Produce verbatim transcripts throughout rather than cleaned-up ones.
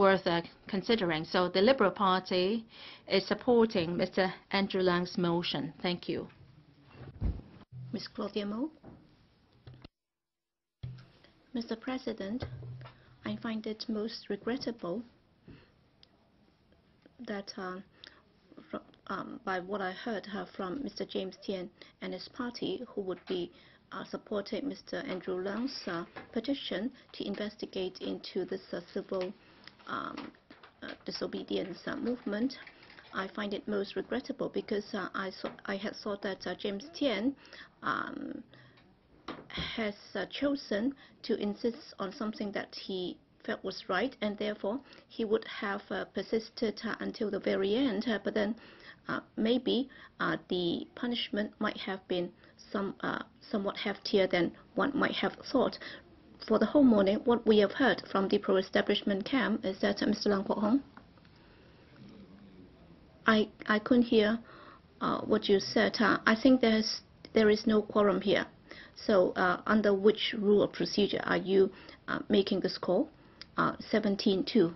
worth uh, considering. So the Liberal Party is supporting Mister Andrew Leung's motion. Thank you. Miz Claudia Mo. Mister President, I find it most regrettable that uh, from, um, by what I heard uh, from Mister James Tien and his party, who would be Uh, supported Mister Andrew Leung's uh, petition to investigate into this uh, civil um, uh, disobedience uh, movement. I find it most regrettable because uh, I saw, I had saw that uh, James Tien um, has uh, chosen to insist on something that he felt was right, and therefore he would have uh, persisted uh, until the very end. Uh, but then uh, maybe uh, the punishment might have been Some, uh, somewhat heftier than one might have thought. For the whole morning, what we have heard from the pro-establishment camp is that uh, Mister Leung Kwok-hung, I I couldn't hear uh, what you said. Uh, I think there's there is no quorum here. So uh, under which rule of procedure are you uh, making this call? Uh, seventeen two.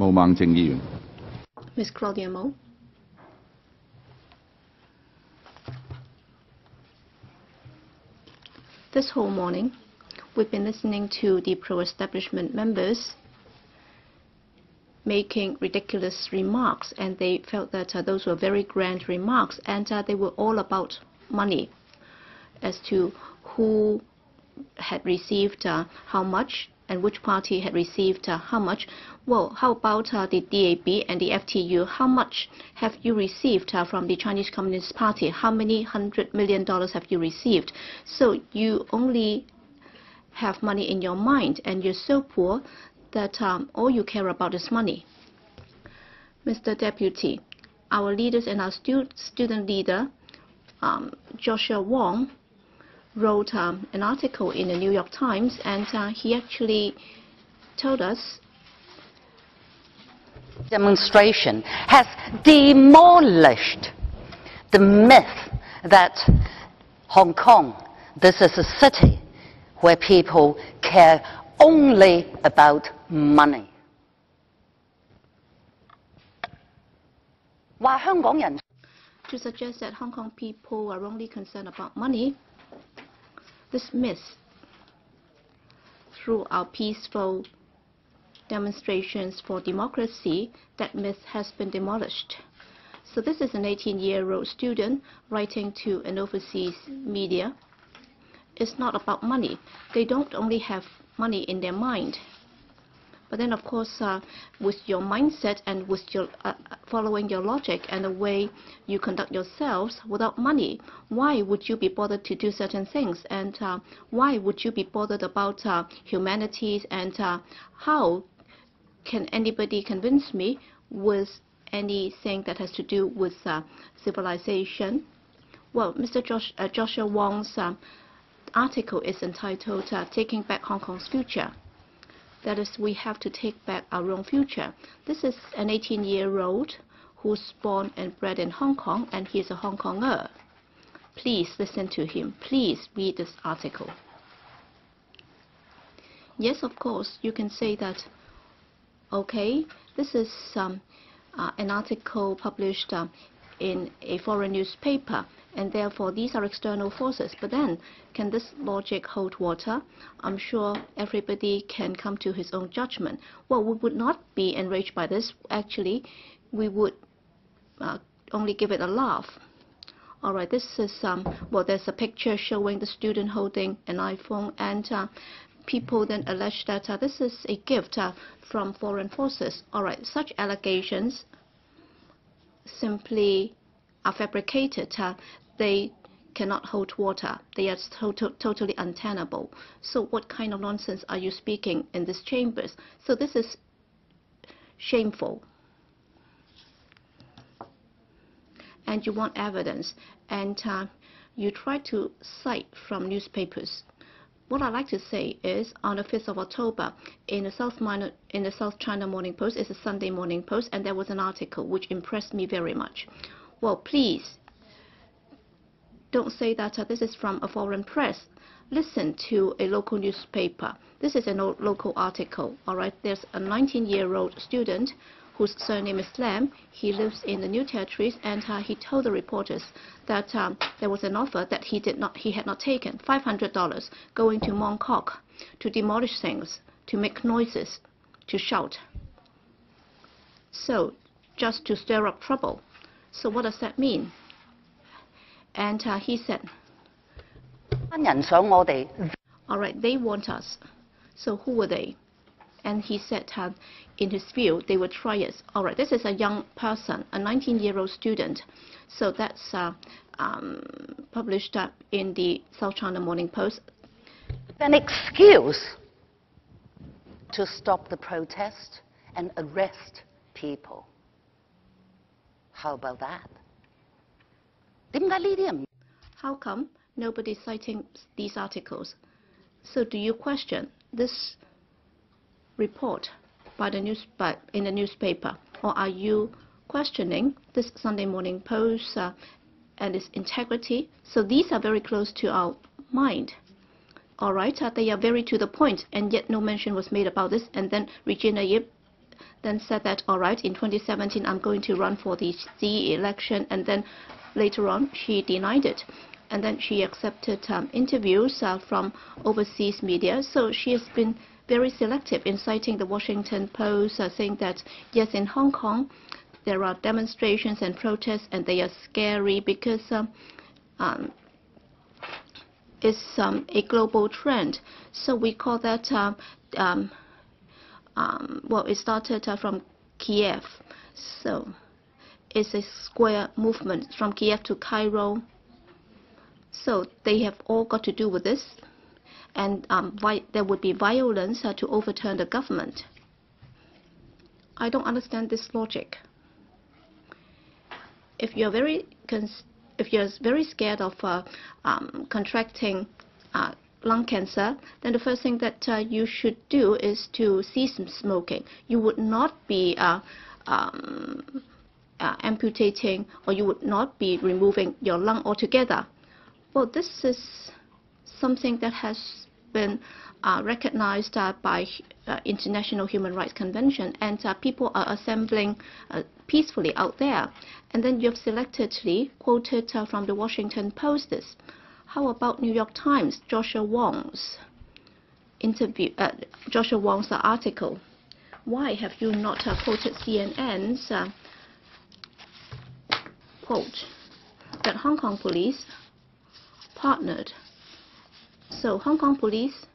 毛孟靜議員。Miss Claudia Mo。This whole morning, we've been listening to the pro-establishment members making ridiculous remarks, and they felt that uh, those were very grand remarks, and uh, they were all about money, as to who had received uh, how much and which party had received uh, how much. Well, how about uh, the D A B and the F T U? How much have you received uh, from the Chinese Communist Party? How many hundred million dollars have you received? So you only have money in your mind, and you're so poor that um, all you care about is money. Mister Deputy, our leaders and our stu student leader, um, Joshua Wong, wrote um, an article in the New York Times, and uh, he actually told us demonstration has demolished the myth that Hong Kong, this is a city where people care only about money. To suggest that Hong Kong people are only concerned about money, this myth, through our peaceful demonstrations for democracy, that myth has been demolished. So this is an eighteen-year-old student writing to an overseas media. It's not about money. They don't only have money in their mind. But then, of course, uh, with your mindset and with your uh, following your logic and the way you conduct yourselves without money, why would you be bothered to do certain things? And uh, why would you be bothered about uh, humanities? And uh, how can anybody convince me with anything that has to do with uh, civilization? Well, Mister Josh, uh, Joshua Wong's uh, article is entitled uh, Taking Back Hong Kong's Future. That is, we have to take back our own future. This is an eighteen-year-old who's born and bred in Hong Kong, and he's a Hong Konger. Please listen to him. Please read this article. Yes, of course, you can say that, okay, this is um, uh, an article published um, in a foreign newspaper, and therefore these are external forces. But then, can this logic hold water? I'm sure everybody can come to his own judgment. Well, we would not be enraged by this. Actually, we would uh, only give it a laugh. All right, this is, um, well, there's a picture showing the student holding an iPhone, and uh, people then allege that uh, this is a gift uh, from foreign forces. All right, such allegations simply are fabricated. Uh, they cannot hold water. They are to to totally untenable. So what kind of nonsense are you speaking in these chambers? So this is shameful. And you want evidence, and uh, you try to cite from newspapers. What I'd like to say is, on the fifth of October, in the South, Minor, in the South China Morning Post, it's a Sunday Morning Post, and there was an article which impressed me very much. Well, please, don't say that uh, this is from a foreign press. Listen to a local newspaper. This is a no local article, all right? There's a nineteen-year-old student whose surname is Lam. He lives in the New Territories, and uh, he told the reporters that um, there was an offer that he did not, he had not taken, five hundred dollars, going to Mong Kok to demolish things, to make noises, to shout. So, just to stir up trouble. So what does that mean? And uh, he said, all right, they want us. So who were they? And he said, uh, in his view, they were triads. All right, this is a young person, a nineteen-year-old student. So that's uh, um, published up in the South China Morning Post. An excuse to stop the protest and arrest people. How about that? How come nobody's citing these articles? So do you question this report by the news, by, in the newspaper, or are you questioning this Sunday Morning Post uh, and its integrity? So these are very close to our mind. All right, uh, they are very to the point, and yet no mention was made about this. And then Regina Ip then said that, all right, in twenty seventeen, I'm going to run for the C E election. And then later on, she denied it. And then she accepted um, interviews uh, from overseas media. So she has been very selective in citing the Washington Post, uh, saying that, yes, in Hong Kong, there are demonstrations and protests, and they are scary because um, um, it's um, a global trend. So we call that, um, um, um, well, it started uh, from Kiev. So it's a square movement from Kiev to Cairo. So they have all got to do with this, and um, vi there would be violence uh, to overturn the government. I don't understand this logic. If you're very cons if you're very scared of uh, um, contracting uh, lung cancer, then the first thing that uh, you should do is to cease smoking. You would not be uh, um, uh, amputating, or you would not be removing your lung altogether. Well, this is something that has been uh, recognized uh, by uh, International Human Rights Convention, and uh, people are assembling uh, peacefully out there. And then you have selectively quoted uh, from the Washington Post this. How about New York Times, Joshua Wong's interview, uh, Joshua Wong's article? Why have you not uh, quoted C N N's uh, quote that Hong Kong police partnered? So Hong Kong police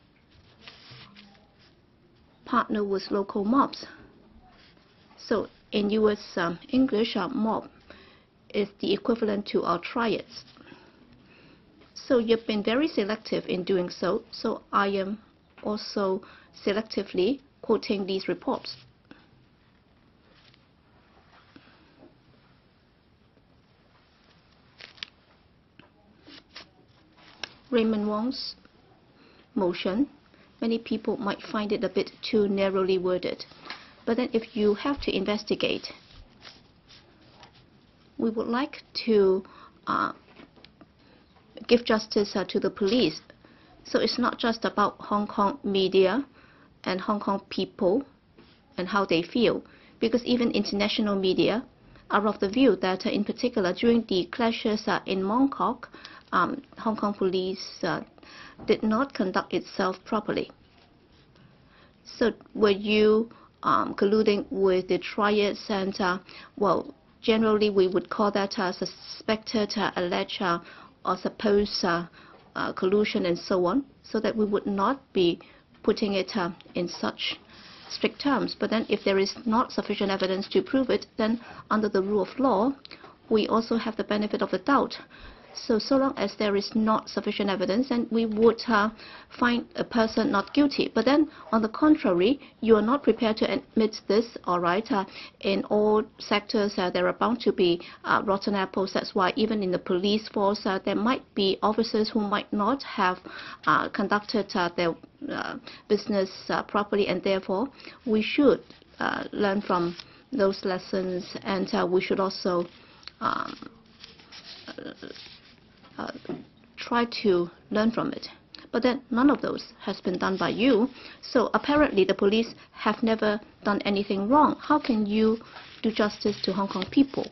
partner with local mobs. So in U S um, English, uh, mob is the equivalent to our triads. So you've been very selective in doing so. So I am also selectively quoting these reports. Raymond Wong's motion, many people might find it a bit too narrowly worded. But then if you have to investigate, we would like to uh, give justice uh, to the police. So it's not just about Hong Kong media and Hong Kong people and how they feel, because even international media are of the view that uh, in particular during the clashes uh, in Mong Kok, Um, Hong Kong police uh, did not conduct itself properly. So were you um, colluding with the triad center? Well, generally we would call that uh, suspected, uh, alleged, uh, or supposed uh, uh, collusion and so on, so that we would not be putting it uh, in such strict terms. But then if there is not sufficient evidence to prove it, then under the rule of law, we also have the benefit of the doubt. So, so long as there is not sufficient evidence, then we would uh, find a person not guilty. But then, on the contrary, you are not prepared to admit this, all right? Uh, in all sectors, uh, there are bound to be uh, rotten apples. That's why even in the police force, uh, there might be officers who might not have uh, conducted uh, their uh, business uh, properly, and therefore, we should uh, learn from those lessons, and uh, we should also um, uh, Uh, try to learn from it. But then none of those has been done by you. So apparently the police have never done anything wrong. How can you do justice to Hong Kong people?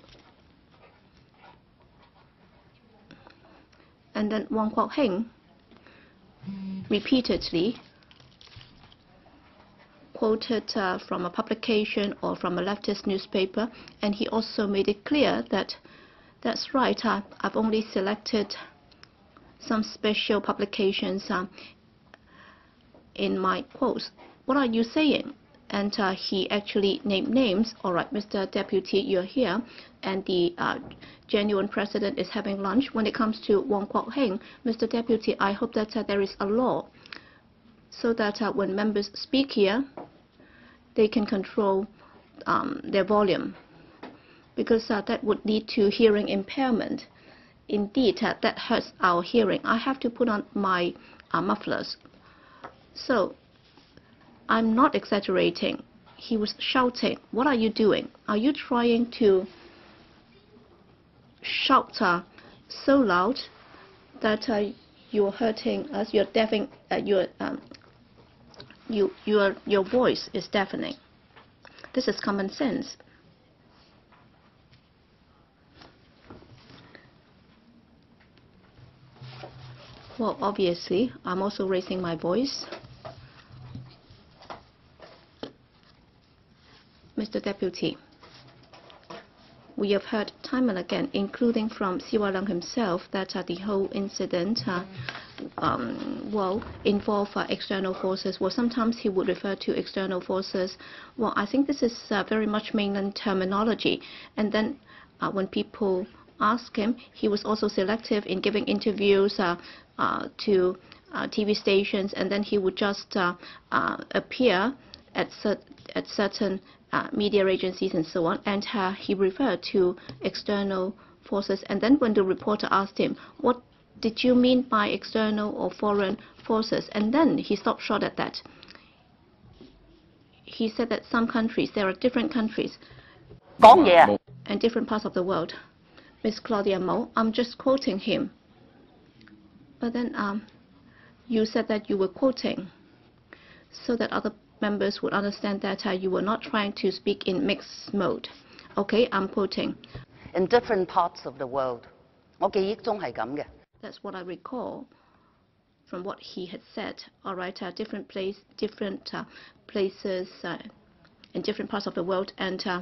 And then Wong Kok-hung repeatedly quoted uh, from a publication or from a leftist newspaper, and he also made it clear that that's right, uh, I've only selected some special publications uh, in my quotes. What are you saying? And uh, he actually named names. All right, Mister Deputy, you're here, and the uh, genuine president is having lunch. When it comes to Wong Kok-hung, Mister Deputy, I hope that uh, there is a law so that uh, when members speak here, they can control um, their volume, because uh, that would lead to hearing impairment. Indeed, uh, that hurts our hearing. I have to put on my uh, mufflers. So, I'm not exaggerating. He was shouting, what are you doing? Are you trying to shout uh, so loud that uh, you're hurting us, you're deafening, uh, you're, um, you, your, your voice is deafening. This is common sense. Well, obviously, I'm also raising my voice. Mister Deputy, we have heard time and again, including from C Y Leung himself, that uh, the whole incident uh, um, well, involved uh, external forces. Well, sometimes he would refer to external forces. Well, I think this is uh, very much mainland terminology. And then uh, when people ask him, he was also selective in giving interviews uh, uh, to uh, T V stations, and then he would just uh, uh, appear at, cer at certain Uh, media agencies and so on, and uh, he referred to external forces. And then when the reporter asked him, what did you mean by external or foreign forces? And then he stopped short at that. He said that some countries, there are different countries and different parts of the world. Miss Claudia Mo, I'm just quoting him. But then um, you said that you were quoting so that other members would understand that uh, you were not trying to speak in mixed mode. Okay, I'm quoting. In different parts of the world. That's what I recall from what he had said. All right, uh, different place, different uh, places uh, in different parts of the world. And uh,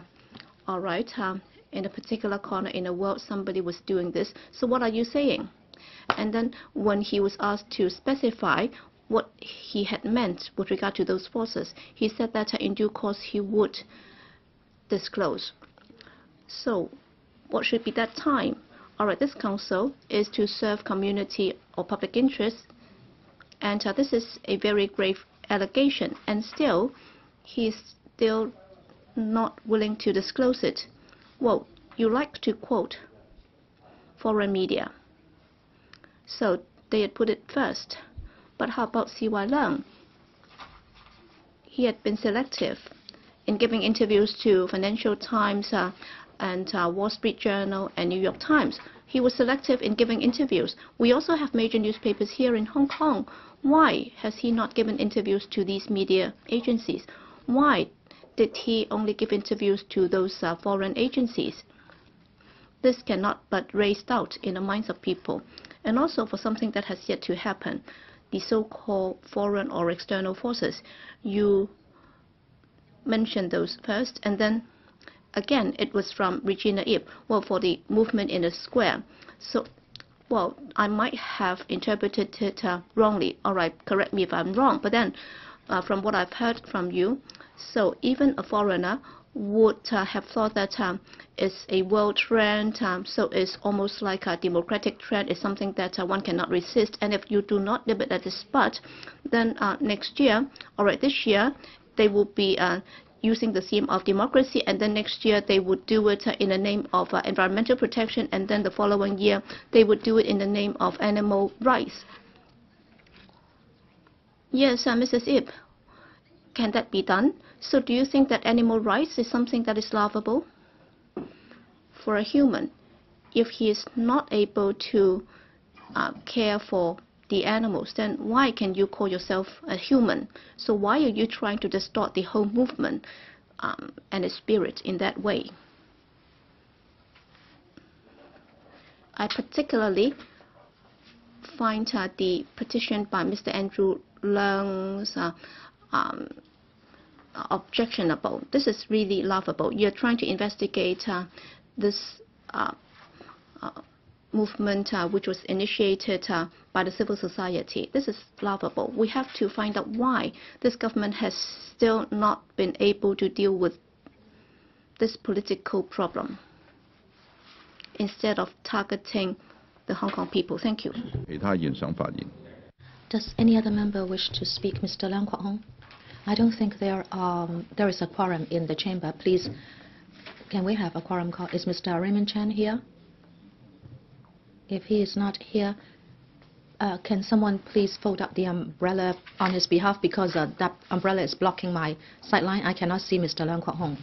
all right, uh, in a particular corner in the world, somebody was doing this. So what are you saying? And then when he was asked to specify what he had meant with regard to those forces, he said that in due course he would disclose. So what should be that time? All right, this council is to serve community or public interest, and uh, this is a very grave allegation, and still he's still not willing to disclose it. Well, you like to quote foreign media, so they had put it first. But how about C Y Leung? He had been selective in giving interviews to Financial Times uh, and uh, Wall Street Journal and New York Times. He was selective in giving interviews. We also have major newspapers here in Hong Kong. Why has he not given interviews to these media agencies? Why did he only give interviews to those uh, foreign agencies? This cannot but raise doubt in the minds of people, and also for something that has yet to happen. The so-called foreign or external forces. You mentioned those first, and then again it was from Regina Ip, well, for the movement in the square. So, well, I might have interpreted it uh, wrongly. All right, correct me if I'm wrong, but then uh, from what I've heard from you, so even a foreigner would uh, have thought that um, it's a world trend, um, so it's almost like a democratic trend, is something that uh, one cannot resist. And if you do not nip it at the spot, then uh, next year, all right, this year, they will be uh, using the theme of democracy, and then next year they would do it uh, in the name of uh, environmental protection, and then the following year they would do it in the name of animal rights. Yes, uh, Missus Ip, can that be done? So do you think that animal rights is something that is laughable? For a human, if he is not able to uh, care for the animals, then why can you call yourself a human? So why are you trying to distort the whole movement um, and its spirit in that way? I particularly find uh, the petition by Mister Andrew Leung's uh, um, objectionable. This is really laughable. You're trying to investigate uh, this uh, uh, movement uh, which was initiated uh, by the civil society. This is laughable. We have to find out why this government has still not been able to deal with this political problem instead of targeting the Hong Kong people. Thank you. Does any other member wish to speak? Mister Leung Kwok-hung? I don't think there um, there is a quorum in the chamber. Please, can we have a quorum call? Is Mister Raymond Chen here? If he is not here, uh, can someone please fold up the umbrella on his behalf, because uh, that umbrella is blocking my sideline. I cannot see Mister Leung Kwok-hung.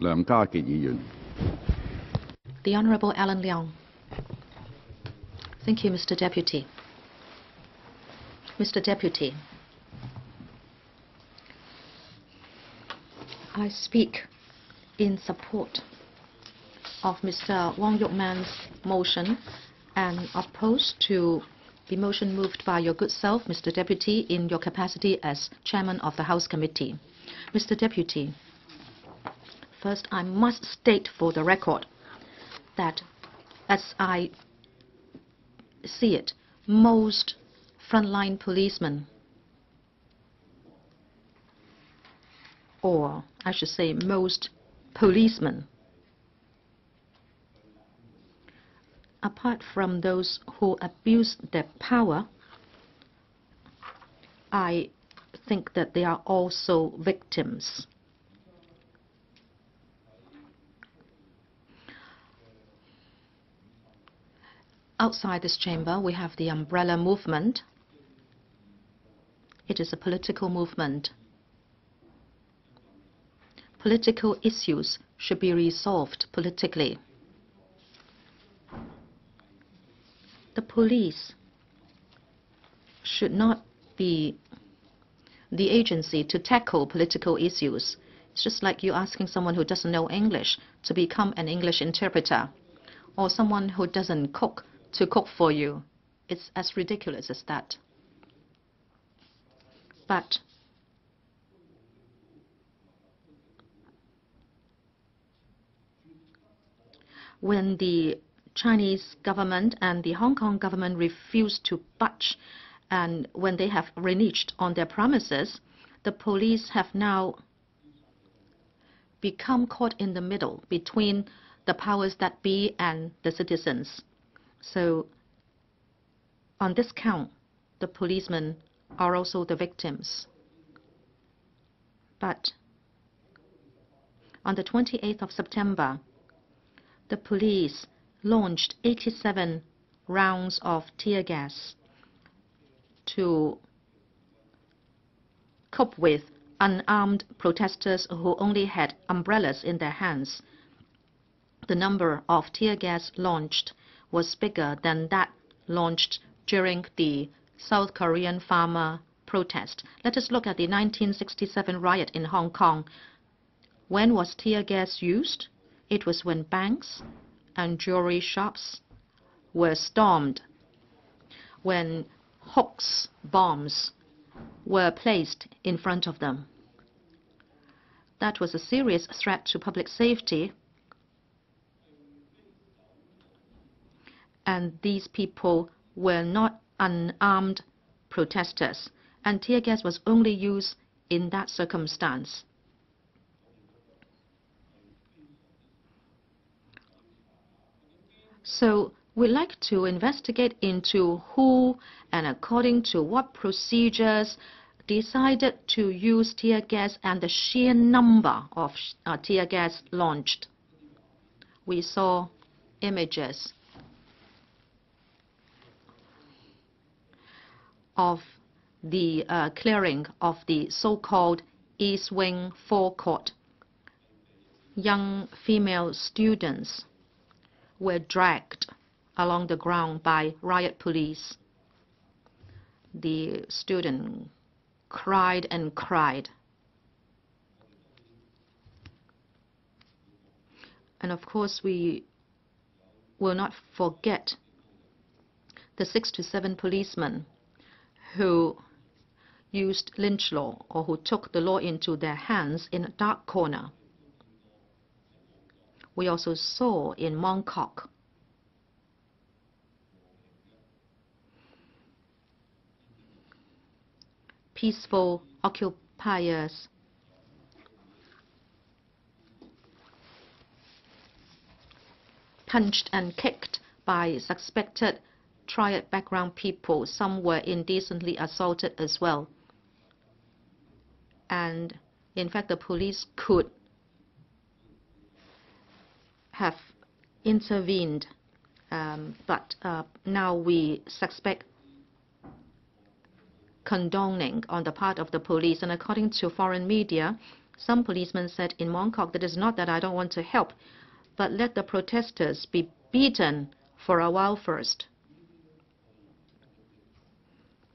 梁家傑議員。The Honourable Alan Leung. Thank you, Mister Deputy. Mister Deputy, I speak in support of Mister Wong Yuk-man's motion and opposed to the motion moved by your good self, Mister Deputy, in your capacity as Chairman of the House Committee. Mister Deputy, first I must state for the record that, as I see it, most frontline policemen, or I should say most policemen, apart from those who abuse their power, I think that they are also victims. Outside this chamber, we have the Umbrella Movement. It is a political movement. Political issues should be resolved politically. The police should not be the agency to tackle political issues. It's just like you asking someone who doesn't know English to become an English interpreter, or someone who doesn't cook to cook for you. It's as ridiculous as that. But when the Chinese government and the Hong Kong government refuse to budge, and when they have reneged on their promises, the police have now become caught in the middle between the powers that be and the citizens. So on this count, the policemen are also the victims. But on the twenty-eighth of September, the police launched eighty-seven rounds of tear gas to cope with unarmed protesters who only had umbrellas in their hands. The number of tear gas launched was bigger than that launched during the South Korean farmer protest. Let us look at the nineteen sixty-seven riot in Hong Kong. When was tear gas used? It was when banks and jewelry shops were stormed, when hoax bombs were placed in front of them. That was a serious threat to public safety, and these people were not unarmed protesters, and tear gas was only used in that circumstance. So we'd like to investigate into who and according to what procedures decided to use tear gas and the sheer number of uh, tear gas launched. We saw images of the uh, clearing of the so-called East Wing forecourt. Young female students were dragged along the ground by riot police. The student cried and cried. And of course, we will not forget the six to seven policemen who used lynch law, or who took the law into their hands in a dark corner. We also saw in Mong Kok peaceful occupiers punched and kicked by suspected triad background people. Some were indecently assaulted as well. And in fact, the police could have intervened, um, but uh, now we suspect condoning on the part of the police. And according to foreign media, Some policemen said in Mong Kok that it's not that I don't want to help, but let the protesters be beaten for a while first.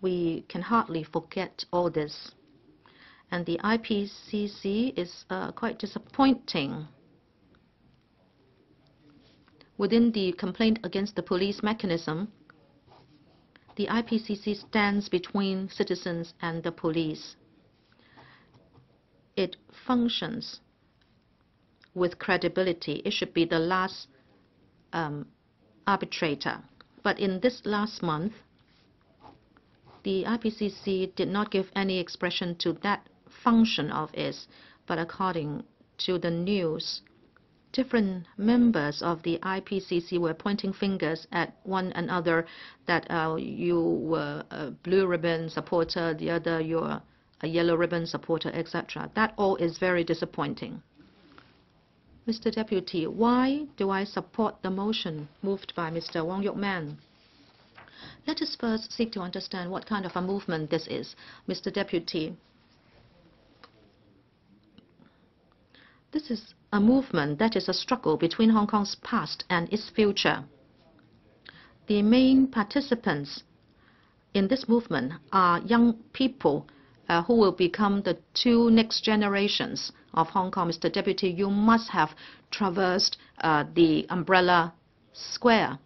We can hardly forget all this. And the I P C C is uh, quite disappointing. Within the complaint against the police mechanism, the I P C C stands between citizens and the police. It functions with credibility. It should be the last um, arbitrator. But in this last month, the I P C C did not give any expression to that function of it. But according to the news, different members of the I P C C were pointing fingers at one another that uh, you were a blue ribbon supporter, the other you're a yellow ribbon supporter, et cetera. That all is very disappointing. Mister Deputy, why do I support the motion moved by Mister Wong Yuk-man? Let us first seek to understand what kind of a movement this is. Mister Deputy, this is a movement that is a struggle between Hong Kong's past and its future. The main participants in this movement are young people uh, who will become the two next generations of Hong Kong. Mister Deputy, you must have traversed uh, the Umbrella Square,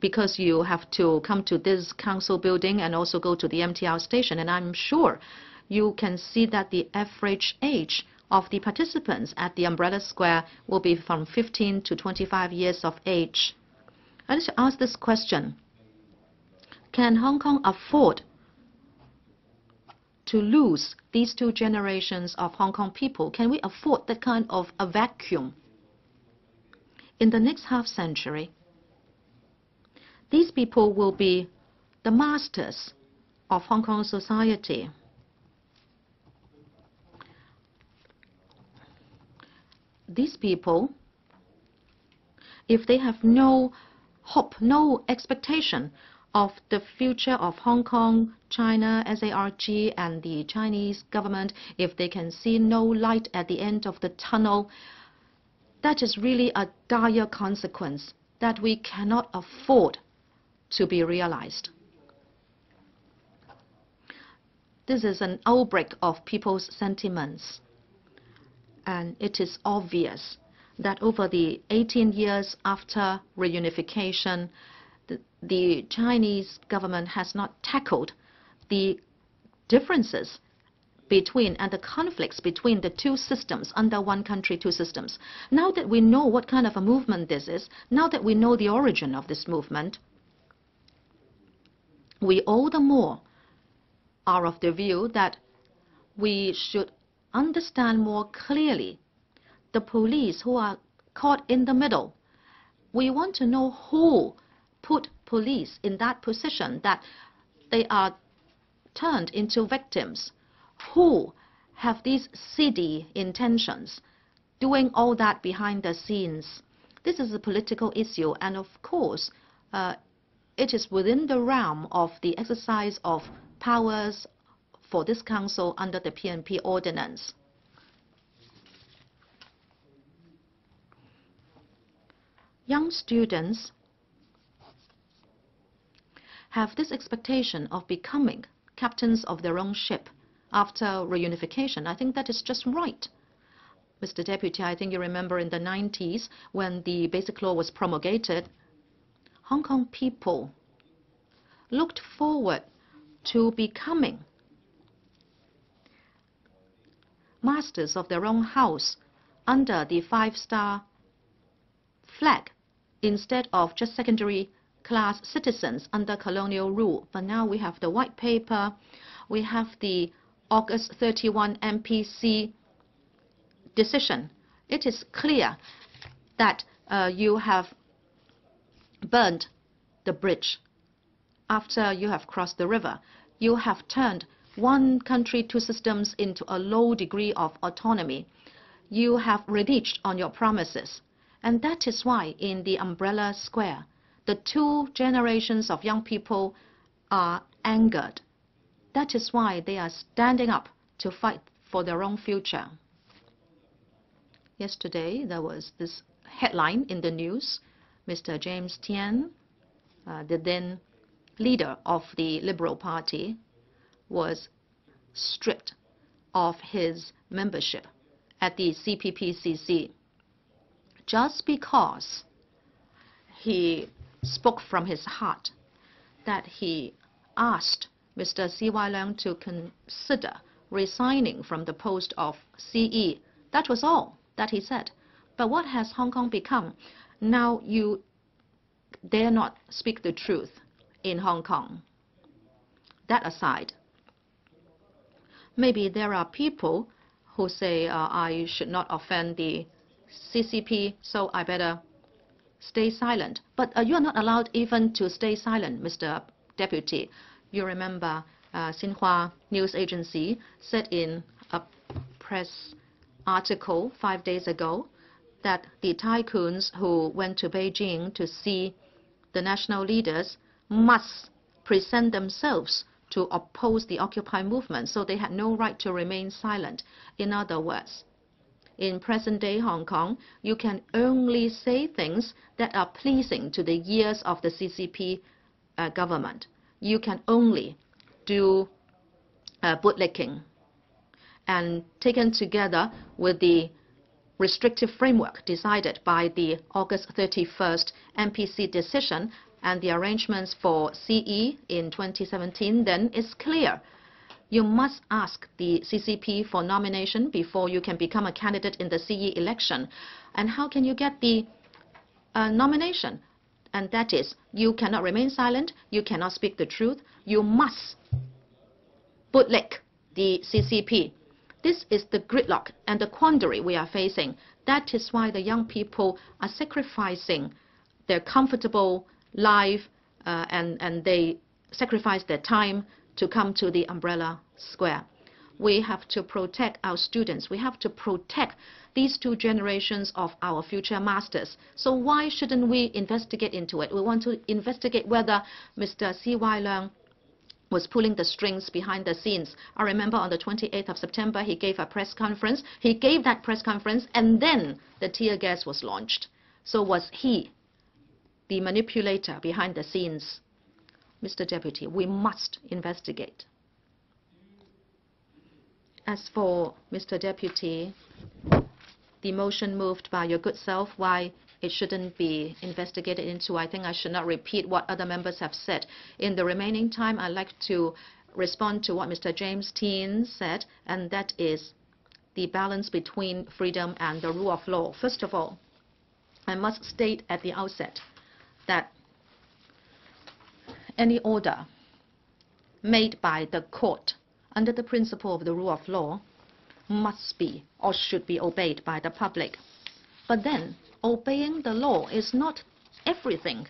because you have to come to this council building and also go to the M T R station. And I'm sure you can see that the average age of the participants at the Umbrella Square will be from fifteen to twenty-five years of age. I need to ask this question. Can Hong Kong afford to lose these two generations of Hong Kong people? Can we afford that kind of a vacuum? In the next half century, these people will be the masters of Hong Kong society. These people, if they have no hope, no expectation of the future of Hong Kong, China, SARG and the Chinese government, if they can see no light at the end of the tunnel, that is really a dire consequence that we cannot afford to be realized. This is an outbreak of people's sentiments. And it is obvious that over the eighteen years after reunification, the, the Chinese government has not tackled the differences between and the conflicts between the two systems under one country, two systems. Now that we know what kind of a movement this is, now that we know the origin of this movement, we all the more are of the view that we should understand more clearly the police who are caught in the middle. We want to know who put police in that position that they are turned into victims. Who have these seedy intentions, doing all that behind the scenes? This is a political issue, and of course, uh, it is within the realm of the exercise of powers for this council under the P N P ordinance. Young students have this expectation of becoming captains of their own ship after reunification. I think that is just right. Mister Deputy, I think you remember in the nineties when the Basic Law was promulgated, Hong Kong people looked forward to becoming masters of their own house under the five-star flag instead of just secondary class citizens under colonial rule. But now we have the white paper, we have the August thirty-first N P C decision. It is clear that uh, you have burned the bridge after you have crossed the river. You have turned one country, two systems into a low degree of autonomy. You have reneged on your promises. And that is why in the Umbrella Square, the two generations of young people are angered. That is why they are standing up to fight for their own future. Yesterday, there was this headline in the news. Mister James Tien, uh, the then leader of the Liberal Party, was stripped of his membership at the C P P C C just because he spoke from his heart that he asked Mister C Y Leung to consider resigning from the post of C E. That was all that he said. But what has Hong Kong become? Now you dare not speak the truth in Hong Kong. That aside, maybe there are people who say, uh, I should not offend the C C P, so I better stay silent. But uh, you are not allowed even to stay silent, Mister Deputy. You remember uh, Xinhua News Agency said in a press article five days ago that the tycoons who went to Beijing to see the national leaders must present themselves to oppose the Occupy movement, so they had no right to remain silent. In other words, in present-day Hong Kong, you can only say things that are pleasing to the ears of the C C P uh, government. You can only do uh, bootlicking. And taken together with the restrictive framework decided by the August thirty-first N P C decision and the arrangements for C E in twenty seventeen, then it's clear. You must ask the C C P for nomination before you can become a candidate in the C E election. And how can you get the uh, nomination? And that is, you cannot remain silent, you cannot speak the truth, you must bootlick the C C P. This is the gridlock and the quandary we are facing. That is why the young people are sacrificing their comfortable life uh, and, and they sacrifice their time to come to the Umbrella Square. We have to protect our students. We have to protect these two generations of our future masters. So why shouldn't we investigate into it? We want to investigate whether Mister C Y Leung was pulling the strings behind the scenes. I remember on the twenty-eighth of September, he gave a press conference. He gave that press conference, and then the tear gas was launched. So was he the manipulator behind the scenes? Mister Deputy, we must investigate. As for Mister Deputy, the motion moved by your good self, why it shouldn't be investigated into, I think I should not repeat what other members have said. In the remaining time, I'd like to respond to what Mister James Tien said, and that is the balance between freedom and the rule of law. First of all, I must state at the outset that any order made by the court under the principle of the rule of law must be or should be obeyed by the public. But then, obeying the law is not everything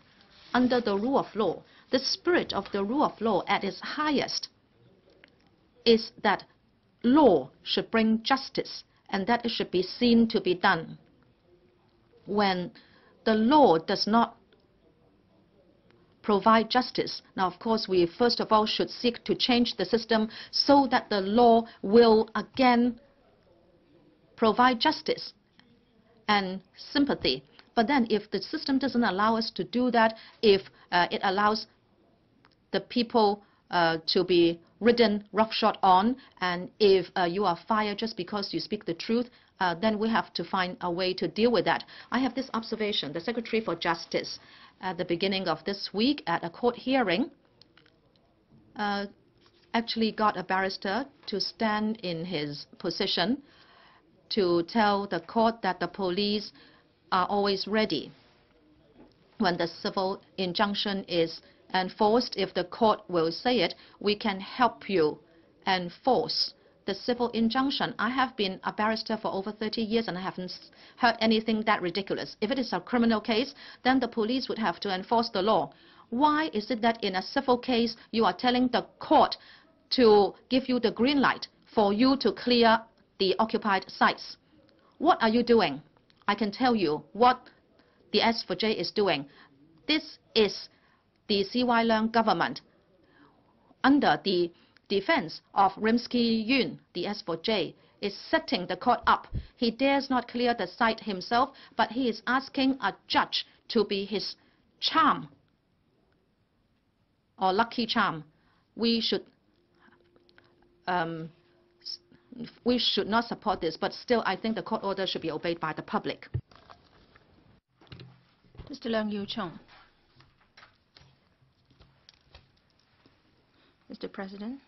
under the rule of law. The spirit of the rule of law at its highest is that law should bring justice and that it should be seen to be done. When the law does not provide justice. Now, of course, we first of all should seek to change the system so that the law will again provide justice and sympathy. But then if the system doesn't allow us to do that, if uh, it allows the people uh, to be ridden roughshod on, and if uh, you are fired just because you speak the truth, uh, then we have to find a way to deal with that. I have this observation. The Secretary for Justice at the beginning of this week at a court hearing uh, actually got a barrister to stand in his position to tell the court that the police are always ready when the civil injunction is enforced. If the court will say it, we can help you enforce the civil injunction. I have been a barrister for over thirty years and I haven't heard anything that ridiculous. If it is a criminal case, then the police would have to enforce the law. Why is it that in a civil case, you are telling the court to give you the green light for you to clear the occupied sites? What are you doing? I can tell you what the S four J is doing. This is the C Y Leung government under the defense of Rimsky Yun, the S four J, is setting the court up. He dares not clear the site himself, but he is asking a judge to be his charm or lucky charm. We should um, we should not support this, but still I think the court order should be obeyed by the public. Mister Leung Yu-chung. Mister President,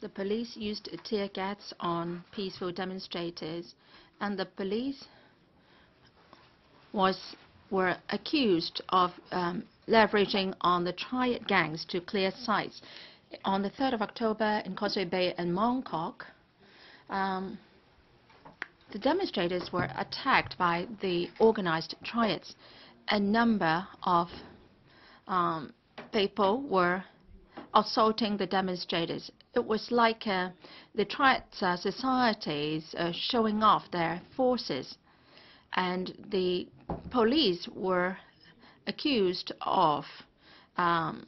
the police used tear gas on peaceful demonstrators, and the police was were accused of um, leveraging on the triad gangs to clear sites. On the third of October in Causeway Bay and Mong Kok, um, the demonstrators were attacked by the organized triads. A number of um, people were assaulting the demonstrators. It was like uh, the triad uh, societies uh, showing off their forces, and the police were accused of um,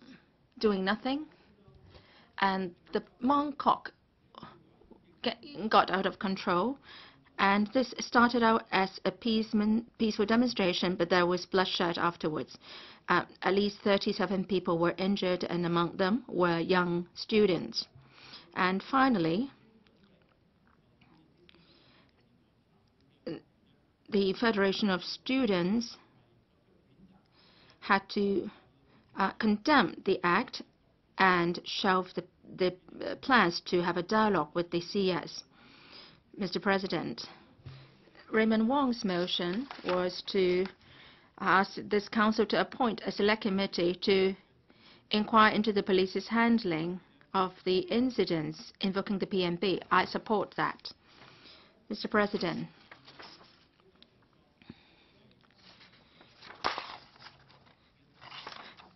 doing nothing, and the Mong Kok got out of control. And this started out as a peaceful demonstration, but there was bloodshed afterwards. Uh, at least thirty-seven people were injured, and among them were young students. And finally, the Federation of Students had to uh, condemn the act and shelve the, the plans to have a dialogue with the C S. Mister President, Raymond Wong's motion was to ask this council to appoint a select committee to inquire into the police's handling of the incidents invoking the P M B. I support that. Mister President,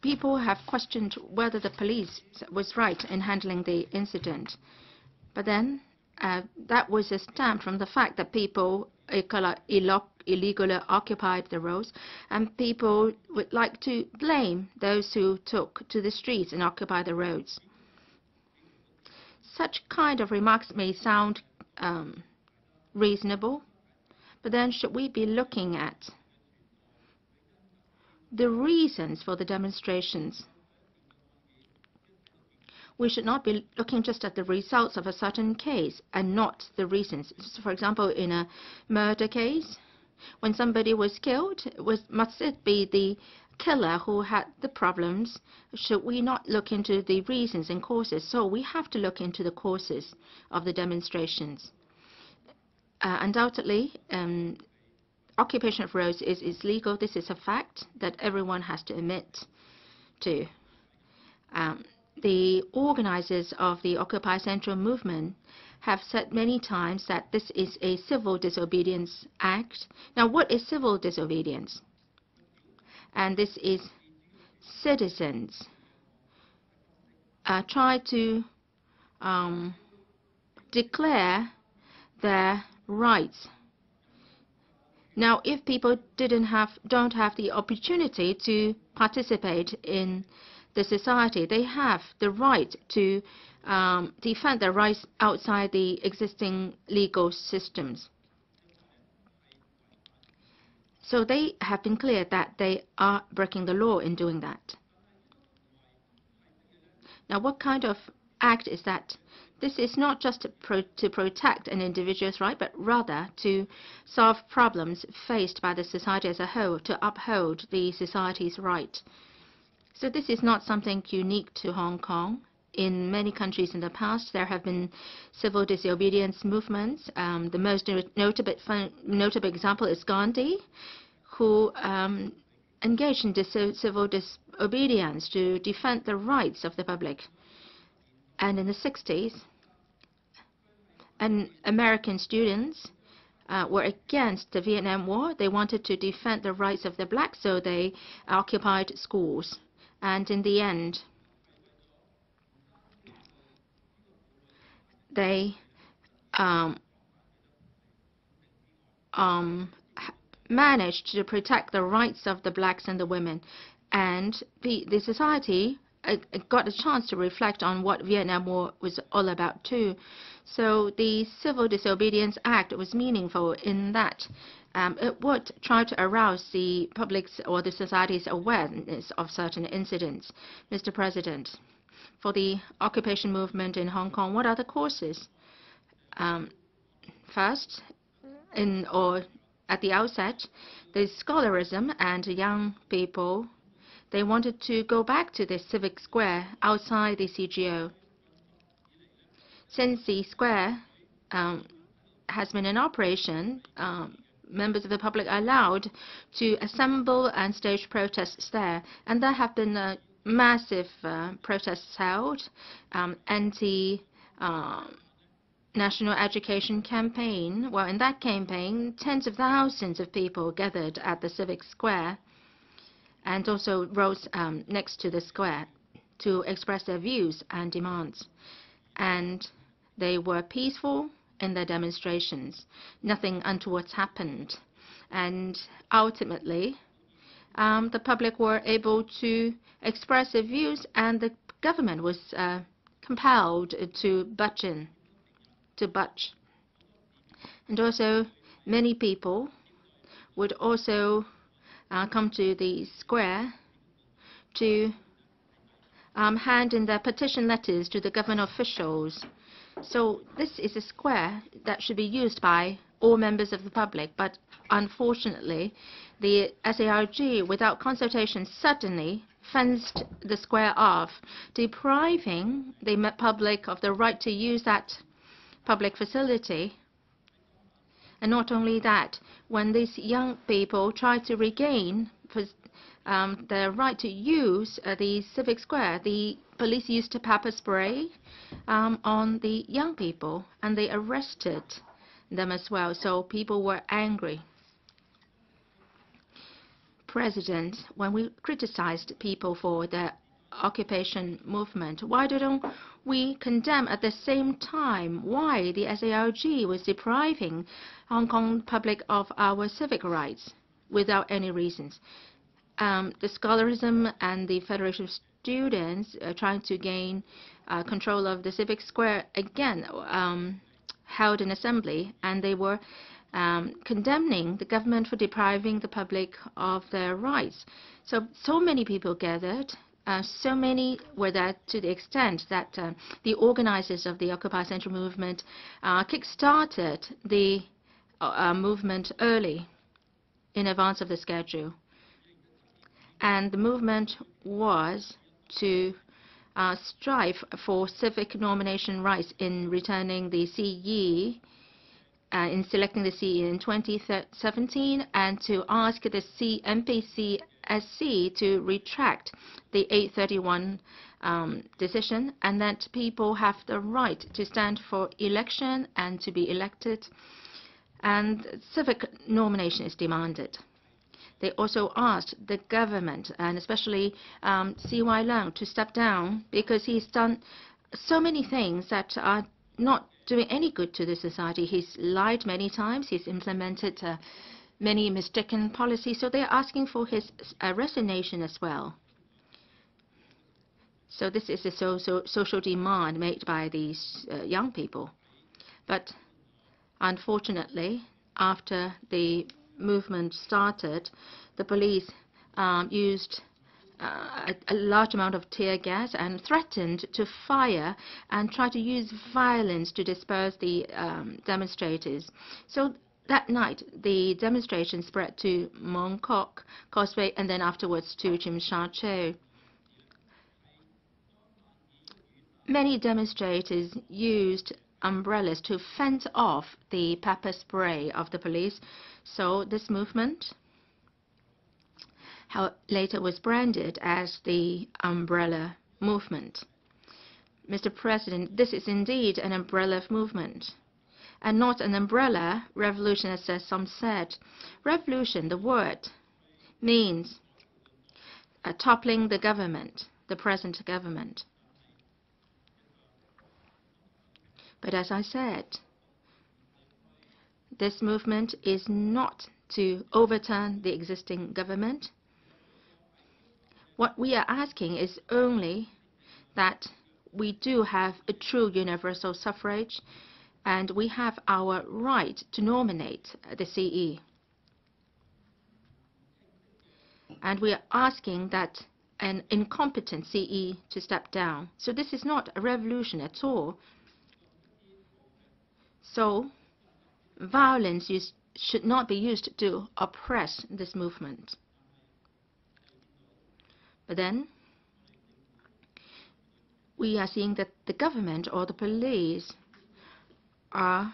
people have questioned whether the police was right in handling the incident, but then Uh, that was a stamp from the fact that people illegally occupied the roads, and people would like to blame those who took to the streets and occupied the roads. Such kind of remarks may sound um, reasonable, but then should we be looking at the reasons for the demonstrations? We should not be looking just at the results of a certain case and not the reasons. So for example, in a murder case, when somebody was killed, it was, must it be the killer who had the problems? Should we not look into the reasons and causes? So we have to look into the causes of the demonstrations. Uh, undoubtedly, um, occupation of roads is, is legal. This is a fact that everyone has to admit to. Um, The organizers of the Occupy Central movement have said many times that this is a civil disobedience act. Now, what is civil disobedience? And this is citizens uh, try to um, declare their rights. Now, if people didn't have, don't have the opportunity to participate in the society, they have the right to um, defend their rights outside the existing legal systems. So they have been clear that they are breaking the law in doing that. Now, what kind of act is that? This is not just to, pro to protect an individual's right, but rather to solve problems faced by the society as a whole, to uphold the society's right. So this is not something unique to Hong Kong. In many countries in the past, there have been civil disobedience movements. Um, the most notable, notable example is Gandhi, who um, engaged in civil disobedience to defend the rights of the public. And in the sixties, an American students Uh, were against the Vietnam War. They wanted to defend the rights of the blacks, so they occupied schools. And in the end, they um, um, managed to protect the rights of the blacks and the women. And the, the society I got a chance to reflect on what Vietnam War was all about too. So the Civil Disobedience Act was meaningful in that um, it would try to arouse the public's or the society's awareness of certain incidents. Mister President, for the occupation movement in Hong Kong, what are the causes? Um, first, in or at the outset, the scholarism and young people, they wanted to go back to the Civic Square outside the C G O. Since the square um, has been in operation, um, members of the public are allowed to assemble and stage protests there. And there have been uh, massive uh, protests held, um, anti uh, National Education Campaign. Well, in that campaign, tens of thousands of people gathered at the Civic Square and also rose um, next to the square to express their views and demands. And they were peaceful in their demonstrations. Nothing untoward happened. And ultimately, um, the public were able to express their views, and the government was uh, compelled to budge in, to budge. And also, many people would also Uh, come to the square to um, hand in their petition letters to the government officials. So this is a square that should be used by all members of the public, but unfortunately the SARG, without consultation, suddenly fenced the square off, depriving the public of the right to use that public facility. And not only that, when these young people tried to regain um, their right to use uh, the Civic Square, the police used pepper spray um, on the young people, and they arrested them as well. So people were angry. President, when we criticized people for their occupation movement, why don't we condemn at the same time why the SARG was depriving Hong Kong public of our civic rights without any reasons? Um, the Scholarism and the Federation of Students uh, trying to gain uh, control of the Civic Square again um, held an assembly, and they were Um, condemning the government for depriving the public of their rights. So, so many people gathered. Uh, so many were there, to the extent that uh, the organizers of the Occupy Central movement uh, kick-started the uh, movement early, in advance of the schedule. And the movement was to uh, strive for civic nomination rights in returning the C E, uh, in selecting the C E in twenty seventeen, and to ask the N P C S C to retract the eight thirty-one um, decision, and that people have the right to stand for election and to be elected, and civic nomination is demanded. They also asked the government, and especially um, C Y Leung, to step down, because he's done so many things that are not doing any good to the society. He's lied many times, he's implemented uh, many mistaken policies, so they're asking for his uh, resignation as well. So this is a so, so, social demand made by these uh, young people. But unfortunately, after the movement started, the police um, used uh, a, a large amount of tear gas and threatened to fire and try to use violence to disperse the um, demonstrators. So that night, the demonstration spread to Mong Kok, Causeway, and then afterwards to Tsim Sha Tsui. Many demonstrators used umbrellas to fence off the pepper spray of the police. So this movement, how later was branded as the Umbrella Movement. Mister President, this is indeed an umbrella movement, and not an umbrella revolution, as some said. Revolution, the word, means uh, toppling the government, the present government. But as I said, this movement is not to overturn the existing government. What we are asking is only that we do have a true universal suffrage, and we have our right to nominate the C E. And we are asking that an incompetent C E to step down. So this is not a revolution at all. So violence is, should not be used to oppress this movement. But then we are seeing that the government or the police are